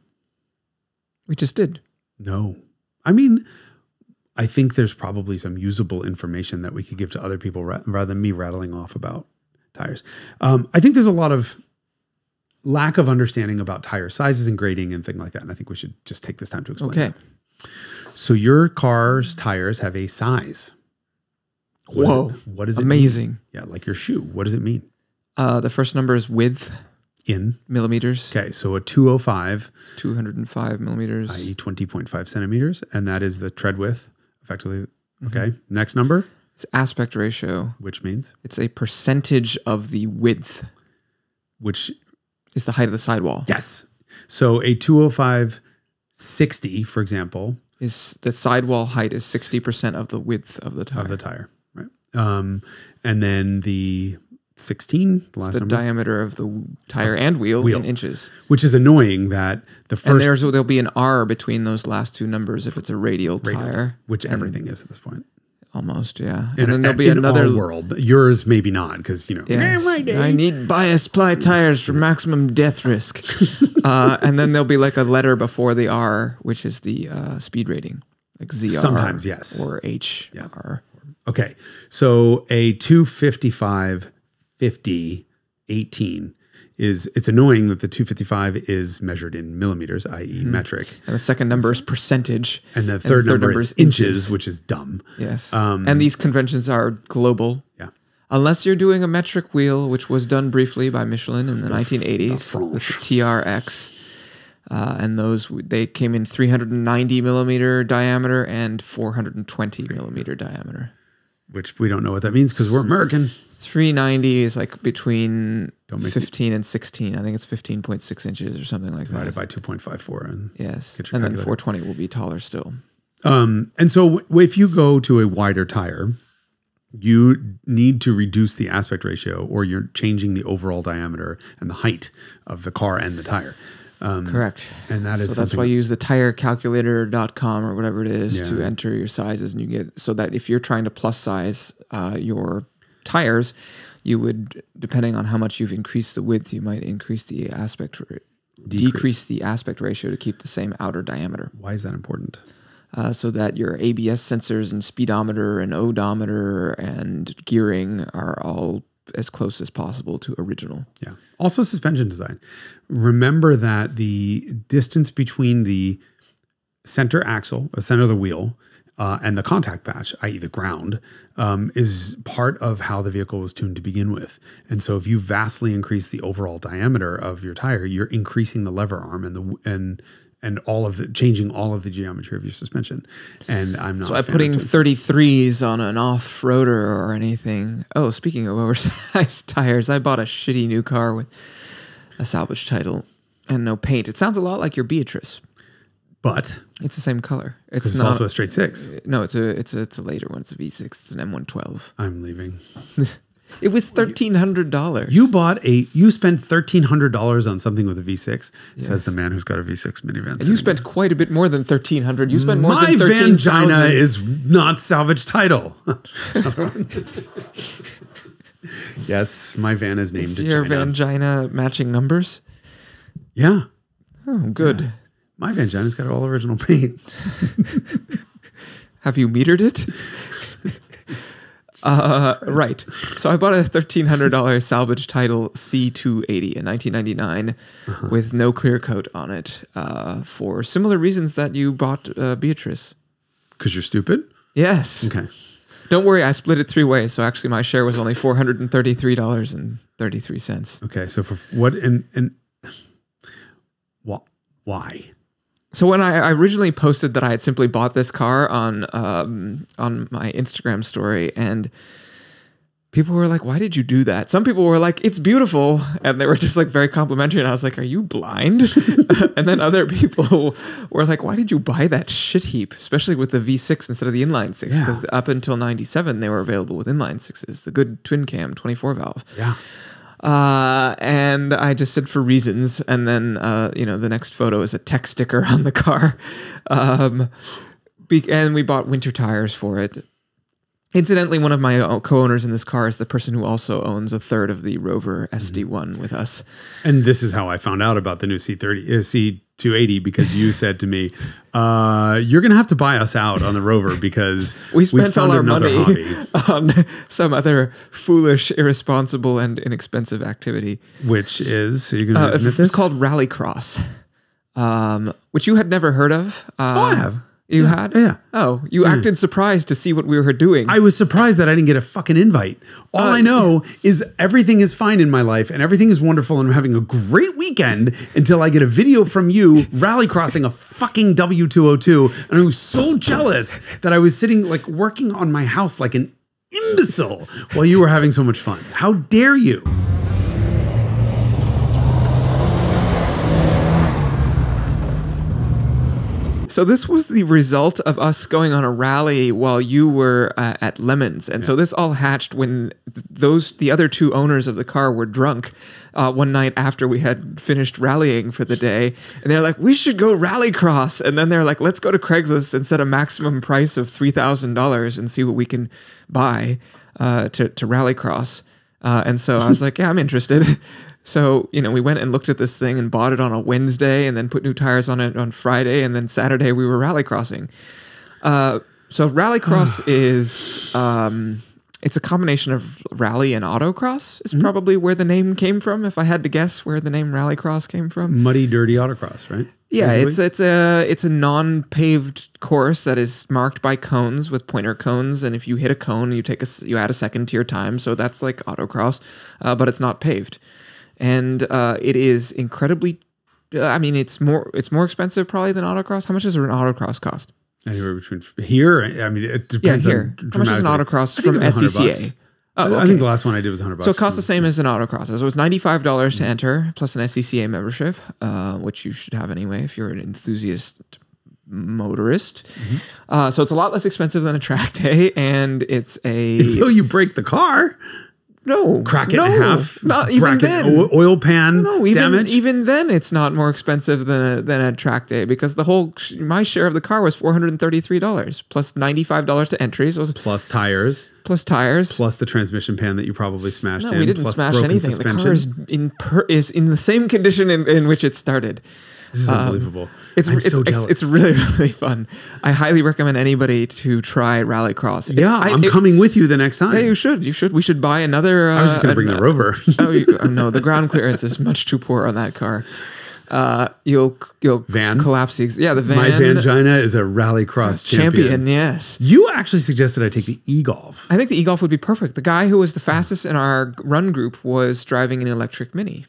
We just did. No. I mean, I think there's probably some usable information that we could give to other people rather than me rattling off about tires. I think there's a lot of lack of understanding about tire sizes and grading and things like that. And I think we should just take this time to explain that. So your car's tires have a size. Whoa. What does it mean? Amazing. Yeah, like your shoe. What does it mean? The first number is width. In? Millimeters. Okay, so a 205. It's 205 millimeters. I.e. 20.5 centimeters. And that is the tread width, effectively. Okay, next number? It's aspect ratio. Which means? It's a percentage of the width. Which is the height of the sidewall. Yes. So a 205/60, for example, is the sidewall height is 60% of the width of the tire. Right. And then the 16, the last number, diameter of the tire and wheel in inches. Which is annoying that the first... And there'll be an R between those last 2 numbers if it's a radial tire. Which everything is at this point. Almost, yeah. And then there'll be another world. Yours, maybe not, because, you know. Yes. I need bias ply tires for maximum death risk. And then there'll be like a letter before the R, which is the speed rating. Like ZR. Sometimes, yes. Or HR. Yeah. Okay. So a 255/50/18 is it's annoying that the 255 is measured in millimeters, i.e. metric. And the second number is percentage. And the third number is inches, which is dumb. Yes. And these conventions are global. Yeah. Unless you're doing a metric wheel, which was done briefly by Michelin in the 1980s with the TRX. And those, they came in 390 millimeter diameter and 420 millimeter diameter. Which we don't know what that means because we're American. 390 is like between 15 and 16. I think it's 15.6 inches or something like that. Divided by 2.54. And yes. And then 420 will be taller still. And so if you go to a wider tire, you need to reduce the aspect ratio or you're changing the overall diameter and the height of the car and the tire. Correct. And that is so that's why you use the tirecalculator.com or whatever it is to enter your sizes, and you get so that if you're trying to plus size your tires, you would, depending on how much you've increased the width, you might increase the aspect, decrease the aspect ratio to keep the same outer diameter. Why is that important? So that your ABS sensors and speedometer and odometer and gearing are all as close as possible to original. Yeah. Also suspension design. Remember that the distance between the center axle, the center of the wheel, and the contact patch, i.e. the ground, is part of how the vehicle was tuned to begin with. And so if you vastly increase the overall diameter of your tire, you're increasing the lever arm and the and all of the, changing all of the geometry of your suspension. And I'm not. So I'm putting 33s on an off-roader or anything. Oh, speaking of oversized tires, I bought a shitty new car with a salvage title and no paint. It sounds a lot like your Beatrice, but it's the same color. It's not, also a straight six. No, it's a later one. It's a V6. It's an M112. I'm leaving. It was $1,300. You bought a. You spent $1,300 on something with a V6. Yes. Says the man who's got a V6 minivan. And you spent quite a bit more than $1,300. You spent more than $13,000. My Vangina is not salvage title. Yes, my van is named. Is your Vangina matching numbers? Yeah. Oh, good. Yeah. My Vangina's got all original paint. Have you metered it? Right. So I bought a $1,300 salvage title C280 in 1999 with no clear coat on it for similar reasons that you bought Beatrice. Because you're stupid? Yes. Okay. Don't worry, I split it three ways. So actually my share was only $433.33. Okay. So for what and why? So when I originally posted that I had simply bought this car on my Instagram story, and people were like, why did you do that? Some people were like, it's beautiful. And they were just like very complimentary. And I was like, are you blind? And then other people were like, why did you buy that shit heap? Especially with the V6 instead of the inline six. Because up until 97, they were available with inline sixes, the good twin cam 24 valve. Yeah. And I just said for reasons, and then, you know, the next photo is a tech sticker on the car. And we bought winter tires for it. Incidentally, one of my co-owners in this car is the person who also owns a third of the Rover SD1 with us. And this is how I found out about the new C280, because you said to me, you're going to have to buy us out on the Rover because we spent all our money on some other foolish, irresponsible, and inexpensive activity. Which is, are you going to admit this? It's called Rallycross, which you had never heard of. Oh, I have. You had? Yeah. Oh, you acted surprised to see what we were doing. I was surprised that I didn't get a fucking invite. All I know is everything is fine in my life and everything is wonderful and I'm having a great weekend until I get a video from you rally crossing a fucking W202. And I was so jealous that I was sitting like working on my house like an imbecile while you were having so much fun. How dare you? So this was the result of us going on a rally while you were at Lemons. And so this all hatched when the other two owners of the car were drunk one night after we had finished rallying for the day. And they're like, we should go rallycross. And then they're like, let's go to Craigslist and set a maximum price of $3,000 and see what we can buy to rallycross. And so I was like, yeah, I'm interested. So, you know, we went and looked at this thing and bought it on a Wednesday and then put new tires on it on Friday. And then Saturday we were rallycrossing. So rallycross is It's a combination of rally and autocross is probably where the name came from, if I had to guess where the name rallycross came from. It's muddy, dirty autocross, right? Yeah, it's a non-paved course that is marked by cones with pointer cones, and if you hit a cone, you add a second to your time, so that's like autocross, but it's not paved, and it is incredibly. I mean, it's more expensive probably than autocross. How much does an autocross cost? Anywhere between here, I mean, it depends. Yeah, here. How much is an autocross from SCCA? Oh, okay. I think the last one I did was $100. So it costs the same as an autocross. So it's $95 to enter plus an SCCA membership, which you should have anyway if you're an enthusiast motorist. So it's a lot less expensive than a track day, and it's a until you break the car. No, crack it in half. Not even then. Oil pan damage. Even then, it's not more expensive than a track day because the whole my share of the car was $433 plus $95 to entry. So it was plus tires, plus the transmission pan that you probably smashed. No, we didn't smash anything. Suspension. The car is in the same condition in which it started. This is unbelievable. It's really, really fun. I highly recommend anybody to try rallycross. I'm coming with you the next time. Yeah, you should. You should. We should buy another. I was just going to bring the Rover. No, the ground clearance is much too poor on that car. You'll collapse. The van. My Vangina is a rallycross champion. Yes. You actually suggested I take the e-golf. I think the e-golf would be perfect. The guy who was the fastest in our run group was driving an electric Mini.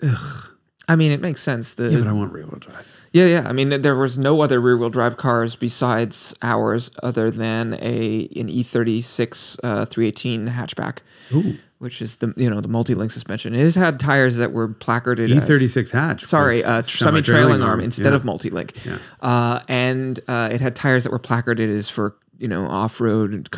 Ugh. I mean, it makes sense. But I want rear-wheel drive. Yeah. I mean, there was no other rear-wheel drive cars besides ours other than an E36 318 hatchback, which is the multi-link suspension. It has had tires that were placarded E36 hatch. Sorry, semi-trailing arm instead of multi-link. Yeah. And it had tires that were placarded as for off-road and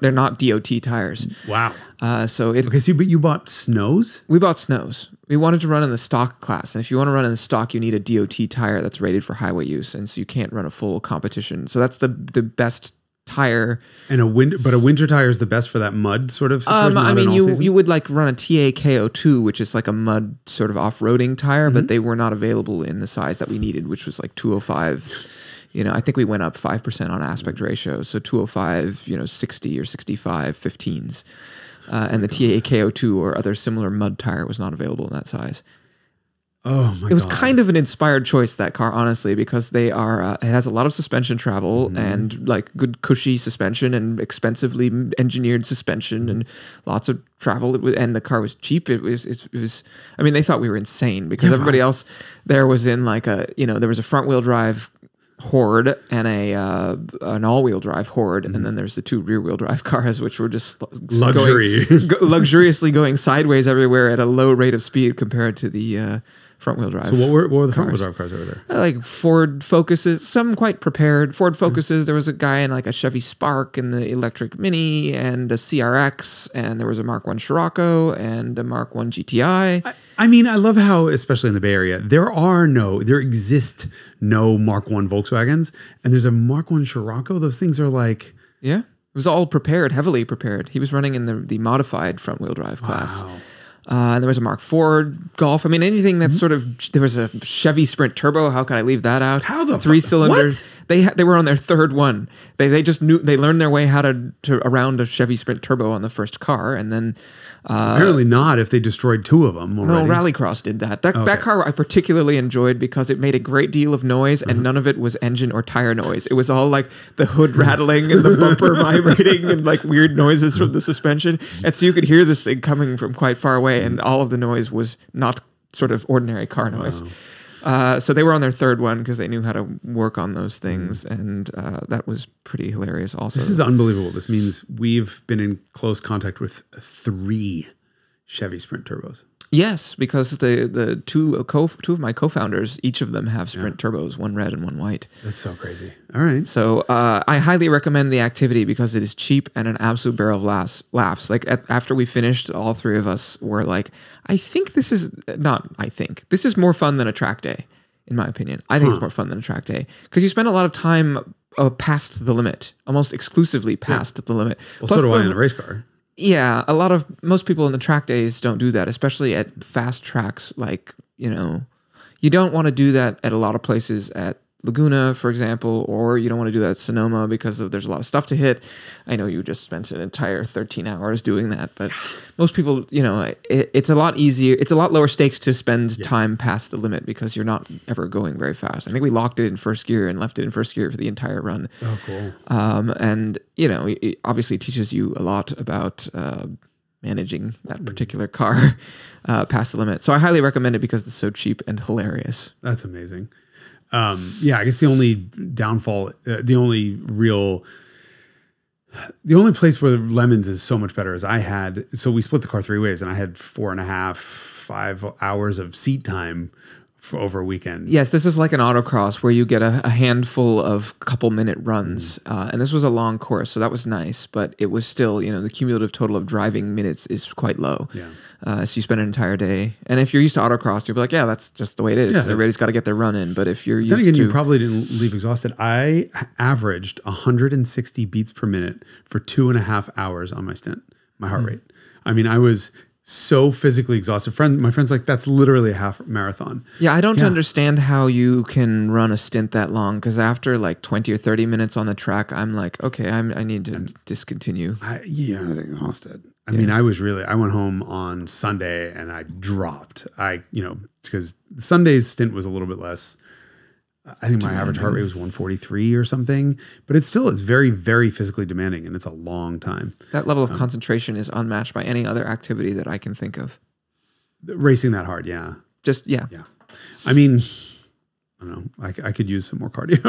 they're not DOT tires. Wow. But you bought snows? We bought snows. We wanted to run in the stock class. And if you want to run in the stock, you need a DOT tire that's rated for highway use. And so you can't run a full competition. So that's the best tire. And a winter tire is the best for that mud sort of situation? I mean, you would like run a TA-KO2, which is like a mud sort of off-roading tire, but they were not available in the size that we needed, which was like 205. I think we went up 5% on aspect ratio. So 205, 60 or 65, 15s. And the TA-KO2 or other similar mud tire was not available in that size. Oh, my God. It was kind of an inspired choice, that car, honestly, because it has a lot of suspension travel and like good cushy suspension and expensively engineered suspension and lots of travel. And the car was cheap. It was, I mean, they thought we were insane because everybody else there was in like there was a front wheel drive Horde and an all-wheel drive Horde, and then there's the two rear-wheel drive cars, which were just luxuriously going sideways everywhere at a low rate of speed compared to the front-wheel drive. So what were the front-wheel drive cars over there? Like Ford Focuses, some quite prepared. Ford Focuses. There was a guy in like a Chevy Spark and the electric Mini and a CRX, and there was a Mark I Scirocco and a Mark I GTI. I mean, I love how, especially in the Bay Area, there exist no Mark I Volkswagens, and there's a Mark I Scirocco. Those things are like... Yeah, it was all prepared, heavily prepared. He was running in the modified front-wheel drive class. Wow. And there was a Mark Ford Golf. I mean, anything that's sort of... There was a Chevy Sprint Turbo. How could I leave that out? How the... Three-cylinders. They were on their third one. They just knew... They learned their way how to around a Chevy Sprint Turbo on the first car. And then... Apparently not if they destroyed two of them already. No, Rallycross did that. That car I particularly enjoyed because it made a great deal of noise and none of it was engine or tire noise. It was all like the hood rattling and the bumper vibrating and like weird noises from the suspension. And so you could hear this thing coming from quite far away and all of the noise was not sort of ordinary car noise. Wow. So they were on their third one because they knew how to work on those things. And that was pretty hilarious also. This is unbelievable. This means we've been in close contact with 3 Chevy Sprint Turbos. Yes, because the two of my co-founders, each of them have Sprint Turbos, one red and one white. That's so crazy. All right. So I highly recommend the activity because it is cheap and an absolute barrel of laughs. Like after we finished, all 3 of us were like, this is more fun than a track day, in my opinion. I think it's more fun than a track day because you spend a lot of time past the limit, almost exclusively past the limit. Well, plus so do I in a race car. Yeah, most people in the track days don't do that, especially at fast tracks. Like, you don't want to do that at a lot of places at Laguna, for example, or you don't want to do that at Sonoma because there's a lot of stuff to hit. I know you just spent an entire 13 hours doing that, but most people, you know, it's a lot easier. It's a lot lower stakes to spend time past the limit because you're not ever going very fast. I think we locked it in first gear and left it in first gear for the entire run. Oh, cool. And, you know, it obviously teaches you a lot about managing that particular car past the limit. So I highly recommend it because it's so cheap and hilarious. That's amazing. Yeah, I guess the only downfall, the only place where Lemons is so much better is I had, so we split the car three ways and I had 5 hours of seat time for over a weekend. Yes, this is like an autocross where you get a handful of couple-minute runs. And this was a long course, so that was nice, but it was still, you know, the cumulative total of driving minutes is quite low. Yeah. So you spend an entire day. And if you're used to autocross, you'll be like, yeah, that's just the way it is. Yeah, everybody's got to get their run in. But if you're used to... Then again, you probably didn't leave exhausted. I averaged 160 beats per minute for 2.5 hours on my stint, my heart rate. I mean, I was... so physically exhausted. My friend's like, that's literally a half marathon. Yeah, I don't understand how you can run a stint that long, because after like 20 or 30 minutes on the track, I'm like, okay, I need to discontinue. I was exhausted. I mean, I was really, I went home on Sunday and I dropped. You know, because Sunday's stint was a little bit less. I think my average heart rate was 143 or something, but it's still, it's very, very physically demanding and it's a long time. That level of concentration is unmatched by any other activity that I can think of. Racing that hard. Yeah. Just, yeah. Yeah. I mean, I don't know. I could use some more cardio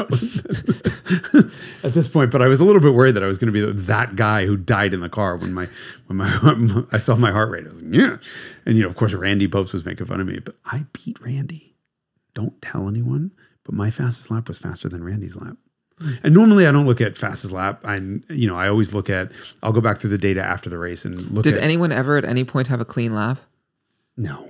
at this point, but I was a little bit worried that I was going to be that guy who died in the car when I saw my heart rate. I was like, yeah. And you know, of course, Randy Popes was making fun of me, but I beat Randy. Don't tell anyone. But my fastest lap was faster than Randy's lap. And normally I don't look at fastest lap. You know, I always look at, I'll go back through the data after the race and look at. Did anyone ever at any point have a clean lap? No.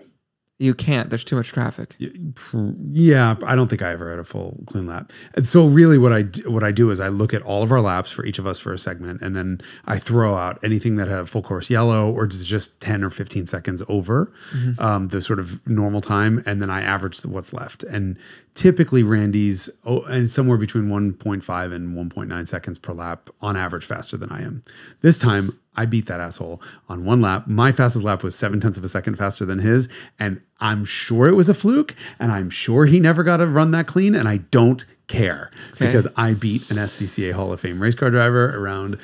You can't. There's too much traffic. Yeah. I don't think I ever had a full clean lap. And so really what I do is I look at all of our laps for each of us for a segment. And then I throw out anything that had a full course yellow or just 10 or 15 seconds over the sort of normal time. And then I average what's left. And typically Randy's and somewhere between 1.5 and 1.9 seconds per lap on average faster than I am. This time I beat that asshole on one lap. My fastest lap was 0.7 seconds faster than his. And I'm sure it was a fluke. And I'm sure he never got to run that clean. And I don't care because I beat an SCCA Hall of Fame race car driver around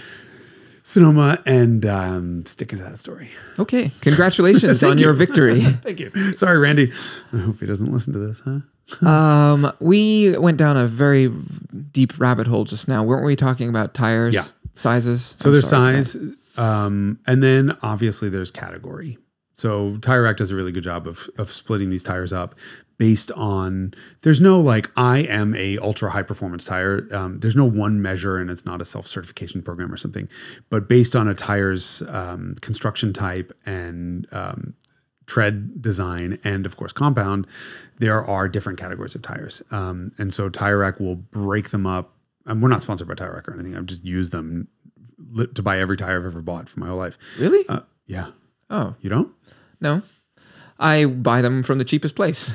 Sonoma, and sticking to that story. Okay. Congratulations on your victory. Thank you. Sorry, Randy. I hope he doesn't listen to this, huh? We went down a very deep rabbit hole just now. Weren't we talking about tires? Yeah. Sizes? So there's size. And then obviously there's category. So Tire Rack does a really good job of splitting these tires up based on, there's no like, I am a ultra high performance tire. There's no one measure and it's not a self-certification program or something, but based on a tire's construction type and tread design and of course compound, there are different categories of tires. And so Tire Rack will break them up. And we're not sponsored by Tire Rack or anything. I've just used them to buy every tire I've ever bought for my whole life. Really? Yeah. Oh. You don't? No. I buy them from the cheapest place.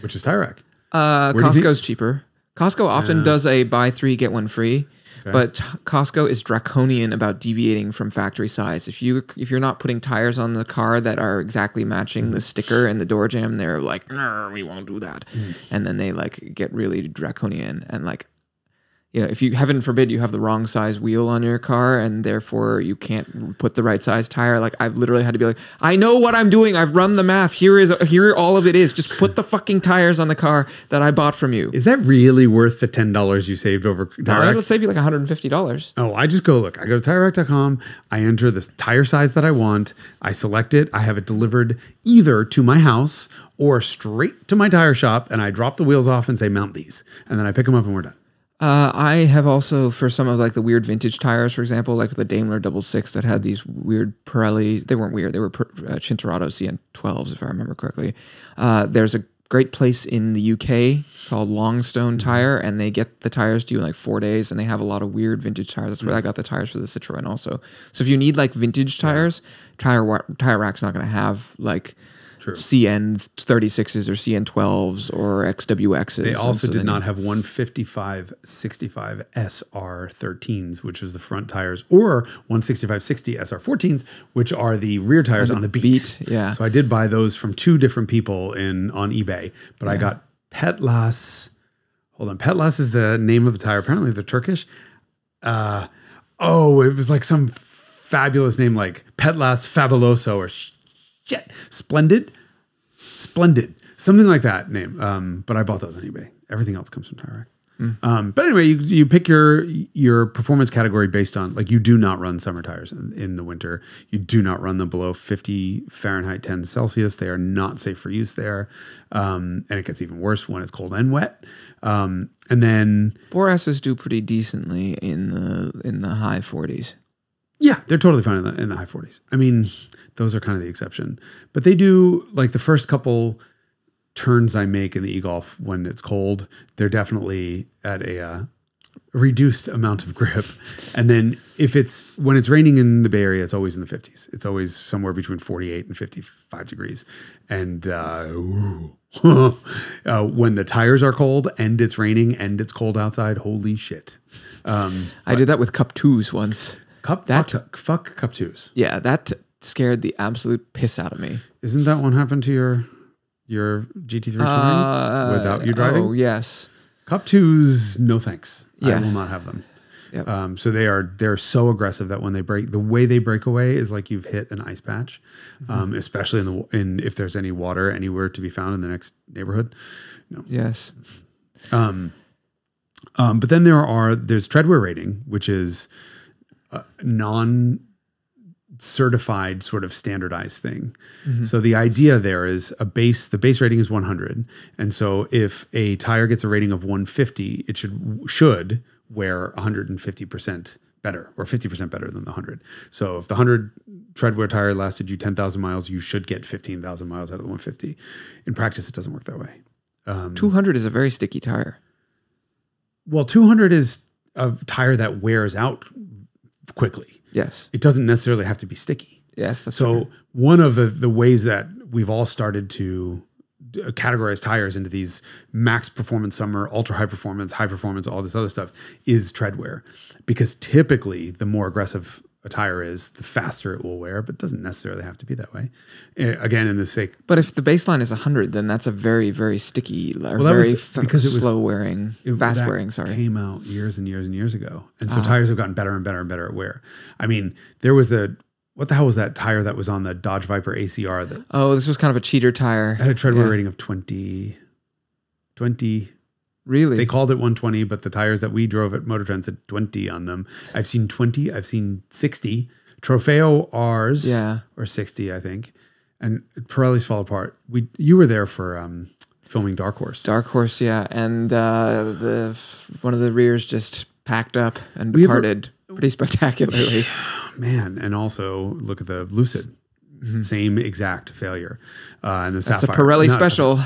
Which is Tire Rack. Costco's cheaper. Costco often does a buy three, get one free. Okay. But Costco is draconian about deviating from factory size. If you're not putting tires on the car that are exactly matching the sticker and the door jamb, they're like, we won't do that. And then they like get really draconian and like, you know, if you, heaven forbid, you have the wrong size wheel on your car and therefore you can't put the right size tire. Like I've literally had to be like, I know what I'm doing. I've run the math. Here all of it is. Just put the fucking tires on the car that I bought from you. Is that really worth the $10 you saved over Tire Rack? It'll save you like $150. Oh, I just go look. I go to TireRack.com. I enter this tire size that I want. I select it. I have it delivered either to my house or straight to my tire shop. And I drop the wheels off and say, mount these. And then I pick them up and we're done. I have also, for some of like the weird vintage tires, for example, like the Daimler 66 that had these weird Pirelli, they weren't weird, they were Cinturato CN12s, if I remember correctly. There's a great place in the UK called Longstone Tire, and they get the tires to you in like 4 days, and they have a lot of weird vintage tires. That's where I got the tires for the Citroën also. So if you need like vintage tires, Tire Rack's not going to have like CN36s or CN12s or XWXs. They also did not have 155 65 SR13s, which was the front tires, or 165 60 SR14s, which are the rear tires on the beat. Yeah. So I did buy those from two different people on eBay, but I got Petlas. Hold on, Petlas is the name of the tire. Apparently they're Turkish. Oh, it was like some fabulous name, like Petlas Fabuloso or shit, Splendid, something like that name. But I bought those on eBay. Everything else comes from Tire Rack. But anyway, you pick your performance category based on, like, you do not run summer tires in the winter. You do not run them below 50 Fahrenheit, 10 Celsius. They are not safe for use there. And it gets even worse when it's cold and wet. And then 4S's do pretty decently in the high 40s. Yeah, they're totally fine in the high 40s. I mean, those are kind of the exception. But they do, like, the first couple turns I make in the e-golf when it's cold, they're definitely at a reduced amount of grip. And then when it's raining in the Bay Area, it's always in the 50s. It's always somewhere between 48 and 55 degrees. And when the tires are cold and it's raining and it's cold outside, holy shit. I did that with Cup 2s once. Fuck Cup 2s. Yeah, that scared the absolute piss out of me. Isn't that one happened to your GT3 Touring without you driving? Oh, yes. Cup 2s, no thanks. Yeah. I will not have them. Yep. So they're so aggressive that when they break, the way they break away is like you've hit an ice patch, especially if there's any water anywhere to be found in the next neighborhood. No. Yes. But then there's treadwear rating, which is non-certified sort of standardized thing. So the idea there is the base rating is 100. And so if a tire gets a rating of 150, it should wear 150% better or 50% better than the 100. So if the 100 treadwear tire lasted you 10,000 miles, you should get 15,000 miles out of the 150. In practice, it doesn't work that way. 200 is a very sticky tire. Well, 200 is a tire that wears out quickly. Yes. It doesn't necessarily have to be sticky. Yes. That's so one of the ways that we've all started to categorize tires into these max performance summer, ultra high performance, all this other stuff is treadwear, because typically the more aggressive a tire is, the faster it will wear, but it doesn't necessarily have to be that way. Again, in the sake. But if the baseline is 100, then that's a very, very sticky, very slow wearing, fast wearing. It came out years and years and years ago. And so tires have gotten better and better and better at wear. I mean, there was what the hell was that tire that was on the Dodge Viper ACR? This was kind of a cheater tire. Had a treadwear rating of 20. Really? They called it 120, but the tires that we drove at Motor Trend said 20 on them. I've seen 20. I've seen 60. Trofeo R's or 60, I think. And Pirelli's fall apart. You were there for filming Dark Horse. Dark Horse, yeah. And one of the rears just packed up and departed pretty spectacularly. Man, and also look at the Lucid. Same exact failure. And the Sapphire. That's a Pirelli special.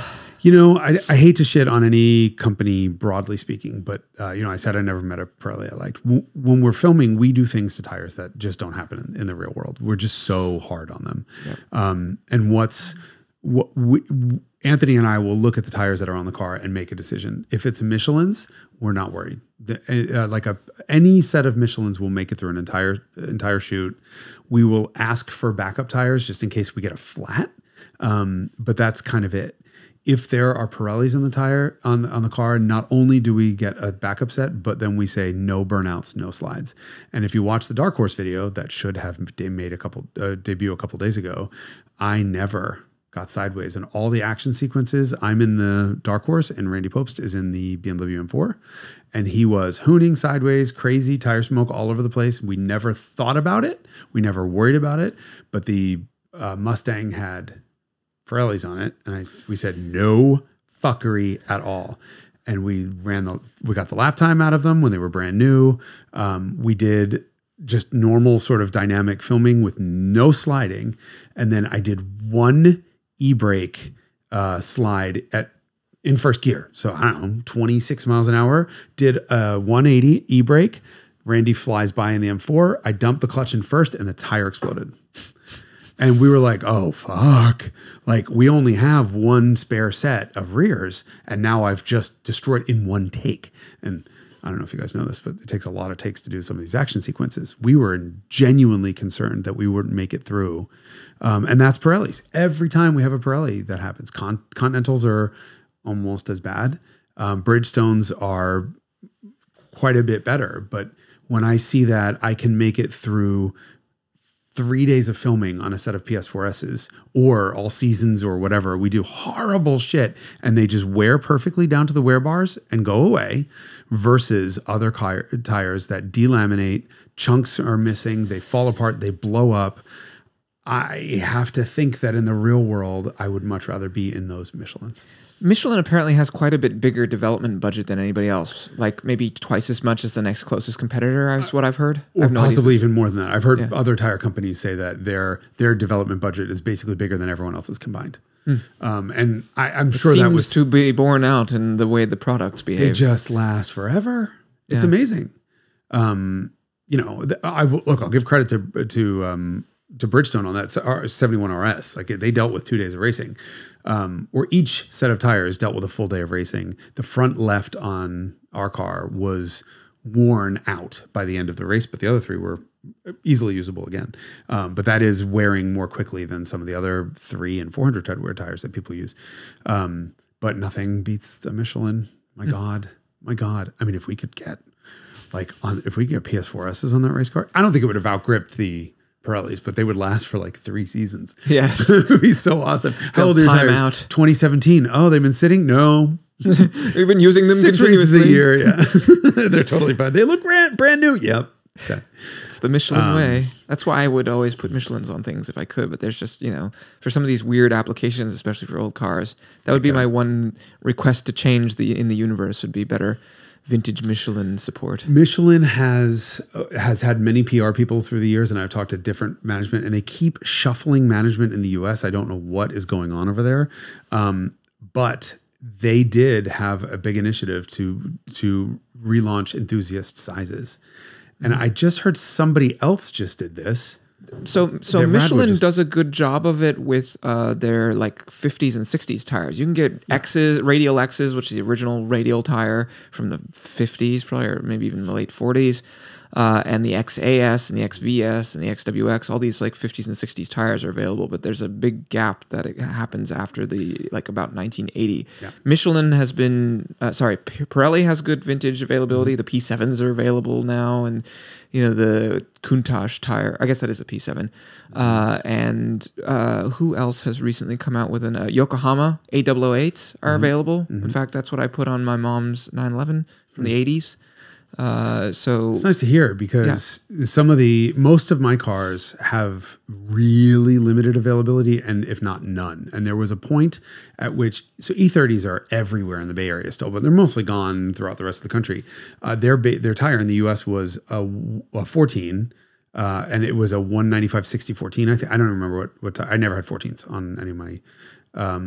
You know, I hate to shit on any company, broadly speaking, but, you know, I said I never met a Pirelli I liked. When we're filming, we do things to tires that just don't happen in the real world. We're just so hard on them. Yep. And Anthony and I will look at the tires that are on the car and make a decision. If it's Michelin's, we're not worried. Any set of Michelin's will make it through an entire shoot. We will ask for backup tires just in case we get a flat. But that's kind of it. If there are Pirellis in the tire on the car, not only do we get a backup set, but then we say no burnouts, no slides. And if you watch the Dark Horse video that should have made debut a couple days ago, I never got sideways in all the action sequences. I'm in the Dark Horse and Randy Popst is in the BMW M4, and he was hooning sideways, crazy tire smoke all over the place. We never thought about it. We never worried about it. But the Mustang had Pirellis on it, and we said no fuckery at all, and we got the lap time out of them when they were brand new. We did just normal sort of dynamic filming with no sliding, and then I did one e-brake slide in first gear. So I don't know, 26 miles an hour. Did a 180 e-brake. Randy flies by in the M4. I dumped the clutch in first, and the tire exploded. And we were like, oh, fuck. Like, we only have one spare set of rears, and now I've just destroyed in one take. And I don't know if you guys know this, but it takes a lot of takes to do some of these action sequences. We were genuinely concerned that we wouldn't make it through. And that's Pirellis. Every time we have a Pirelli, that happens. Continentals are almost as bad. Bridgestones are quite a bit better. But when I see that, I can make it through 3 days of filming on a set of PS4Ss or all seasons or whatever. We do horrible shit and they just wear perfectly down to the wear bars and go away, versus other tires that delaminate, chunks are missing, they fall apart, they blow up. I have to think that in the real world, I would much rather be in those Michelins. Michelin apparently has quite a bit bigger development budget than anybody else, like maybe twice as much as the next closest competitor, is what I've heard. Or possibly even more than that. I've heard other tire companies say that their development budget is basically bigger than everyone else's combined. And I'm sure that was to be borne out in the way the products behave. They just last forever. It's amazing. You know, look, I'll give credit to Bridgestone on that 71 RS. Like, they dealt with 2 days of racing, or each set of tires dealt with a full day of racing. The front left on our car was worn out by the end of the race, but the other three were easily usable again. But that is wearing more quickly than some of the other 300 and 400 tread wear tires that people use. But nothing beats a Michelin. My God, my God. I mean, if we could get if we get PS4Ss on that race car, I don't think it would have outgripped the Pirellis, but they would last for like 3 seasons. Yes. It would be so awesome. How old are your tires? Out. 2017. Oh, they've been sitting? No. We've been using them continuously. 6 races a year, yeah. They're totally fine. They look brand new. Yep. So, it's the Michelin way. That's why I would always put Michelins on things if I could, but there's just, you know, for some of these weird applications, especially for old cars, that would be my one request to change in the universe would be better vintage Michelin support. Michelin has had many PR people through the years, and I've talked to different management, and they keep shuffling management in the US. I don't know what is going on over there. But they did have a big initiative to relaunch enthusiast sizes. And I just heard somebody else just did this. So Michelin does a good job of it with their like 50s and 60s tires. You can get X's, radial X's, which is the original radial tire from the 50s probably, or maybe even the late 40s, and the XAS and the XVS and the XWX. All these like 50s and 60s tires are available, but there's a big gap that it happens after the about 1980. Yeah. Michelin has been Pirelli has good vintage availability. The P7s are available now, and you know, the Countach tire, I guess that is a P7. And who else has recently come out with an Yokohama 8008s are available. In fact, that's what I put on my mom's 911 from the 80s. So it's nice to hear, because most of my cars have really limited availability, and if not none. And there was a point at which, so E30s are everywhere in the Bay Area still, but they're mostly gone throughout the rest of the country. Their tire in the US was a 14, and it was a 195/60 14. I think, I don't remember what tire. I never had 14s on any of my, I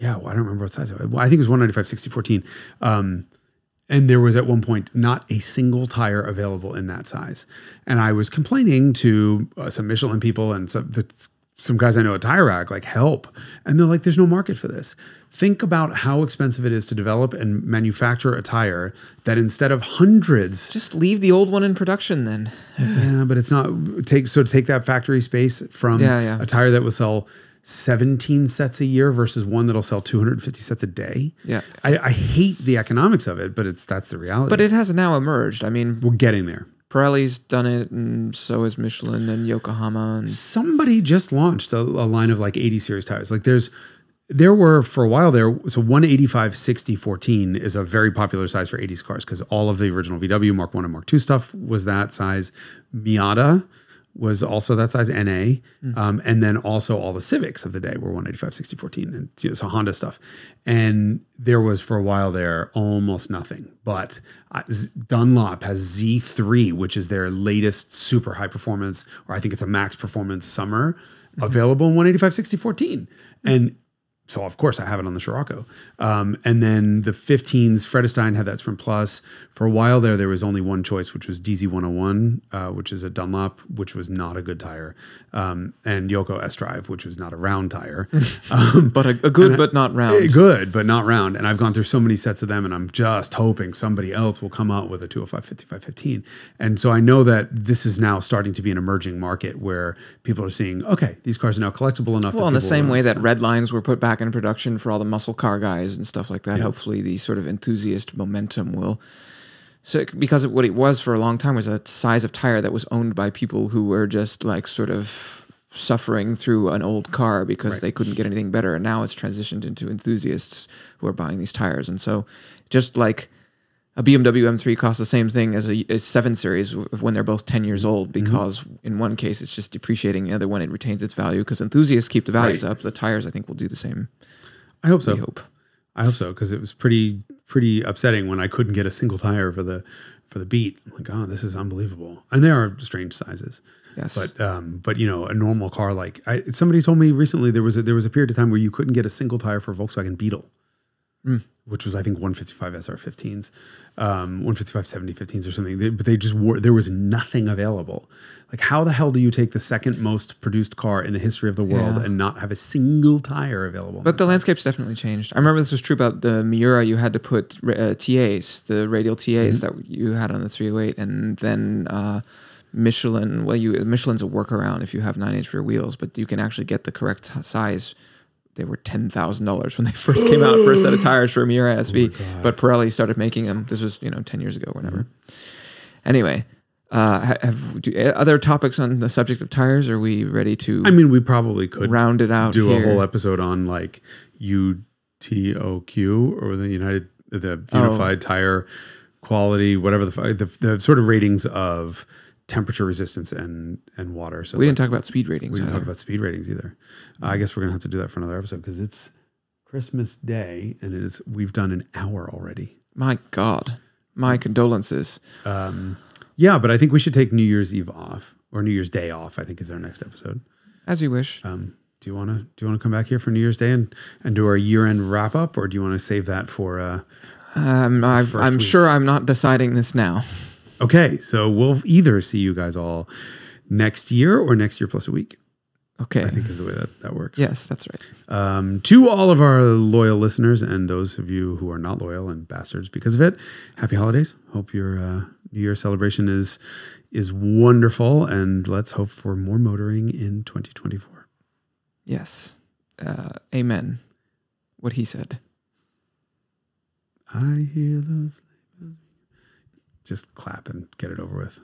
don't remember what size it was. I think it was 195/60 14. And there was at one point not a single tire available in that size. And I was complaining to some Michelin people and some guys I know at Tire Rack, like, help. And they're like, there's no market for this. Think about how expensive it is to develop and manufacture a tire that instead of hundreds... Just leave the old one in production then. Yeah, but it's not... Take that factory space from a tire that will sell 17 sets a year versus one that'll sell 250 sets a day. Yeah. I hate the economics of it, but that's the reality. But it has now emerged. I mean, we're getting there. Pirelli's done it, and so is Michelin and Yokohama. And somebody just launched a line of like 80 series tires. Like there were for a while there, so 185/60 14 is a very popular size for 80s cars because all of the original VW Mark I and Mark II stuff was that size. Miata was also that size, NA. And then also all the Civics of the day were 185/60 14, and so Honda stuff. And there was for a while there almost nothing. But Dunlop has Z3, which is their latest super high performance, or I think it's a max performance summer, available in 185/60 14. And So of course I have it on the Scirocco. And then the 15s, Fredestein had that Sprint Plus. For a while there, there was only one choice, which was DZ101, which is a Dunlop, which was not a good tire. And Yoko S-Drive, which was not a round tire. But a good, but not round. Good, but not round. And I've gone through so many sets of them, and I'm just hoping somebody else will come out with a 205, 55, 15. And so I know that this is now starting to be an emerging market where people are seeing, okay, these cars are now collectible enough. Well, in the same way that red lines were put back in production for all the muscle car guys and stuff like that. Yeah. Hopefully the sort of enthusiast momentum will... So because what it was for a long time was a size of tire that was owned by people who were just like sort of suffering through an old car because they couldn't get anything better. And now it's transitioned into enthusiasts who are buying these tires. And so just like a BMW M3 costs the same thing as a 7 Series when they're both 10 years old because in one case it's just depreciating, the other one it retains its value because enthusiasts keep the values up. The tires, I think, will do the same. I hope so. I hope so, because it was pretty upsetting when I couldn't get a single tire for the Beat. I'm like, oh, this is unbelievable. And they are strange sizes. Yes. But you know, a normal car, like somebody told me recently there was a period of time where you couldn't get a single tire for a Volkswagen Beetle. Which was, I think, 155 SR15s, 155 7015s or something. But they just wore, there was nothing available. Like, how the hell do you take the second most produced car in the history of the world and not have a single tire available? But the landscape's definitely changed. I remember this was true about the Miura. You had to put TAs, the radial TAs that you had on the 308. And then Michelin, well, Michelin's a workaround if you have 9-inch rear wheels, but you can actually get the correct size. They were $10,000 when they first came out for a set of tires for a Miura SV. Oh, but Pirelli started making them. This was, 10 years ago, whatever. Anyway, other topics on the subject of tires? Are we ready to? I mean, we probably could round it out. Do a whole episode on like UTOQ or the Unified Tire Quality, whatever the sort of ratings of temperature resistance and water. So we didn't talk about speed ratings. We didn't talk about speed ratings either. I guess we're gonna have to do that for another episode because it's Christmas Day and we've done an hour already. My God, my condolences. Yeah, but I think we should take New Year's Eve off or New Year's Day off. I think is our next episode. As you wish. Do you wanna come back here for New Year's Day and do our year-end wrap up, or do you want to save that for? I'm sure I'm not deciding this now. Okay, so we'll either see you guys all next year or next year plus a week. Okay. I think is the way that works. Yes, that's right. To all of our loyal listeners and those of you who are not loyal and bastards because of it, happy holidays. Hope your New Year celebration is wonderful, and let's hope for more motoring in 2024. Yes. Amen. What he said. I hear those... Just clap and get it over with.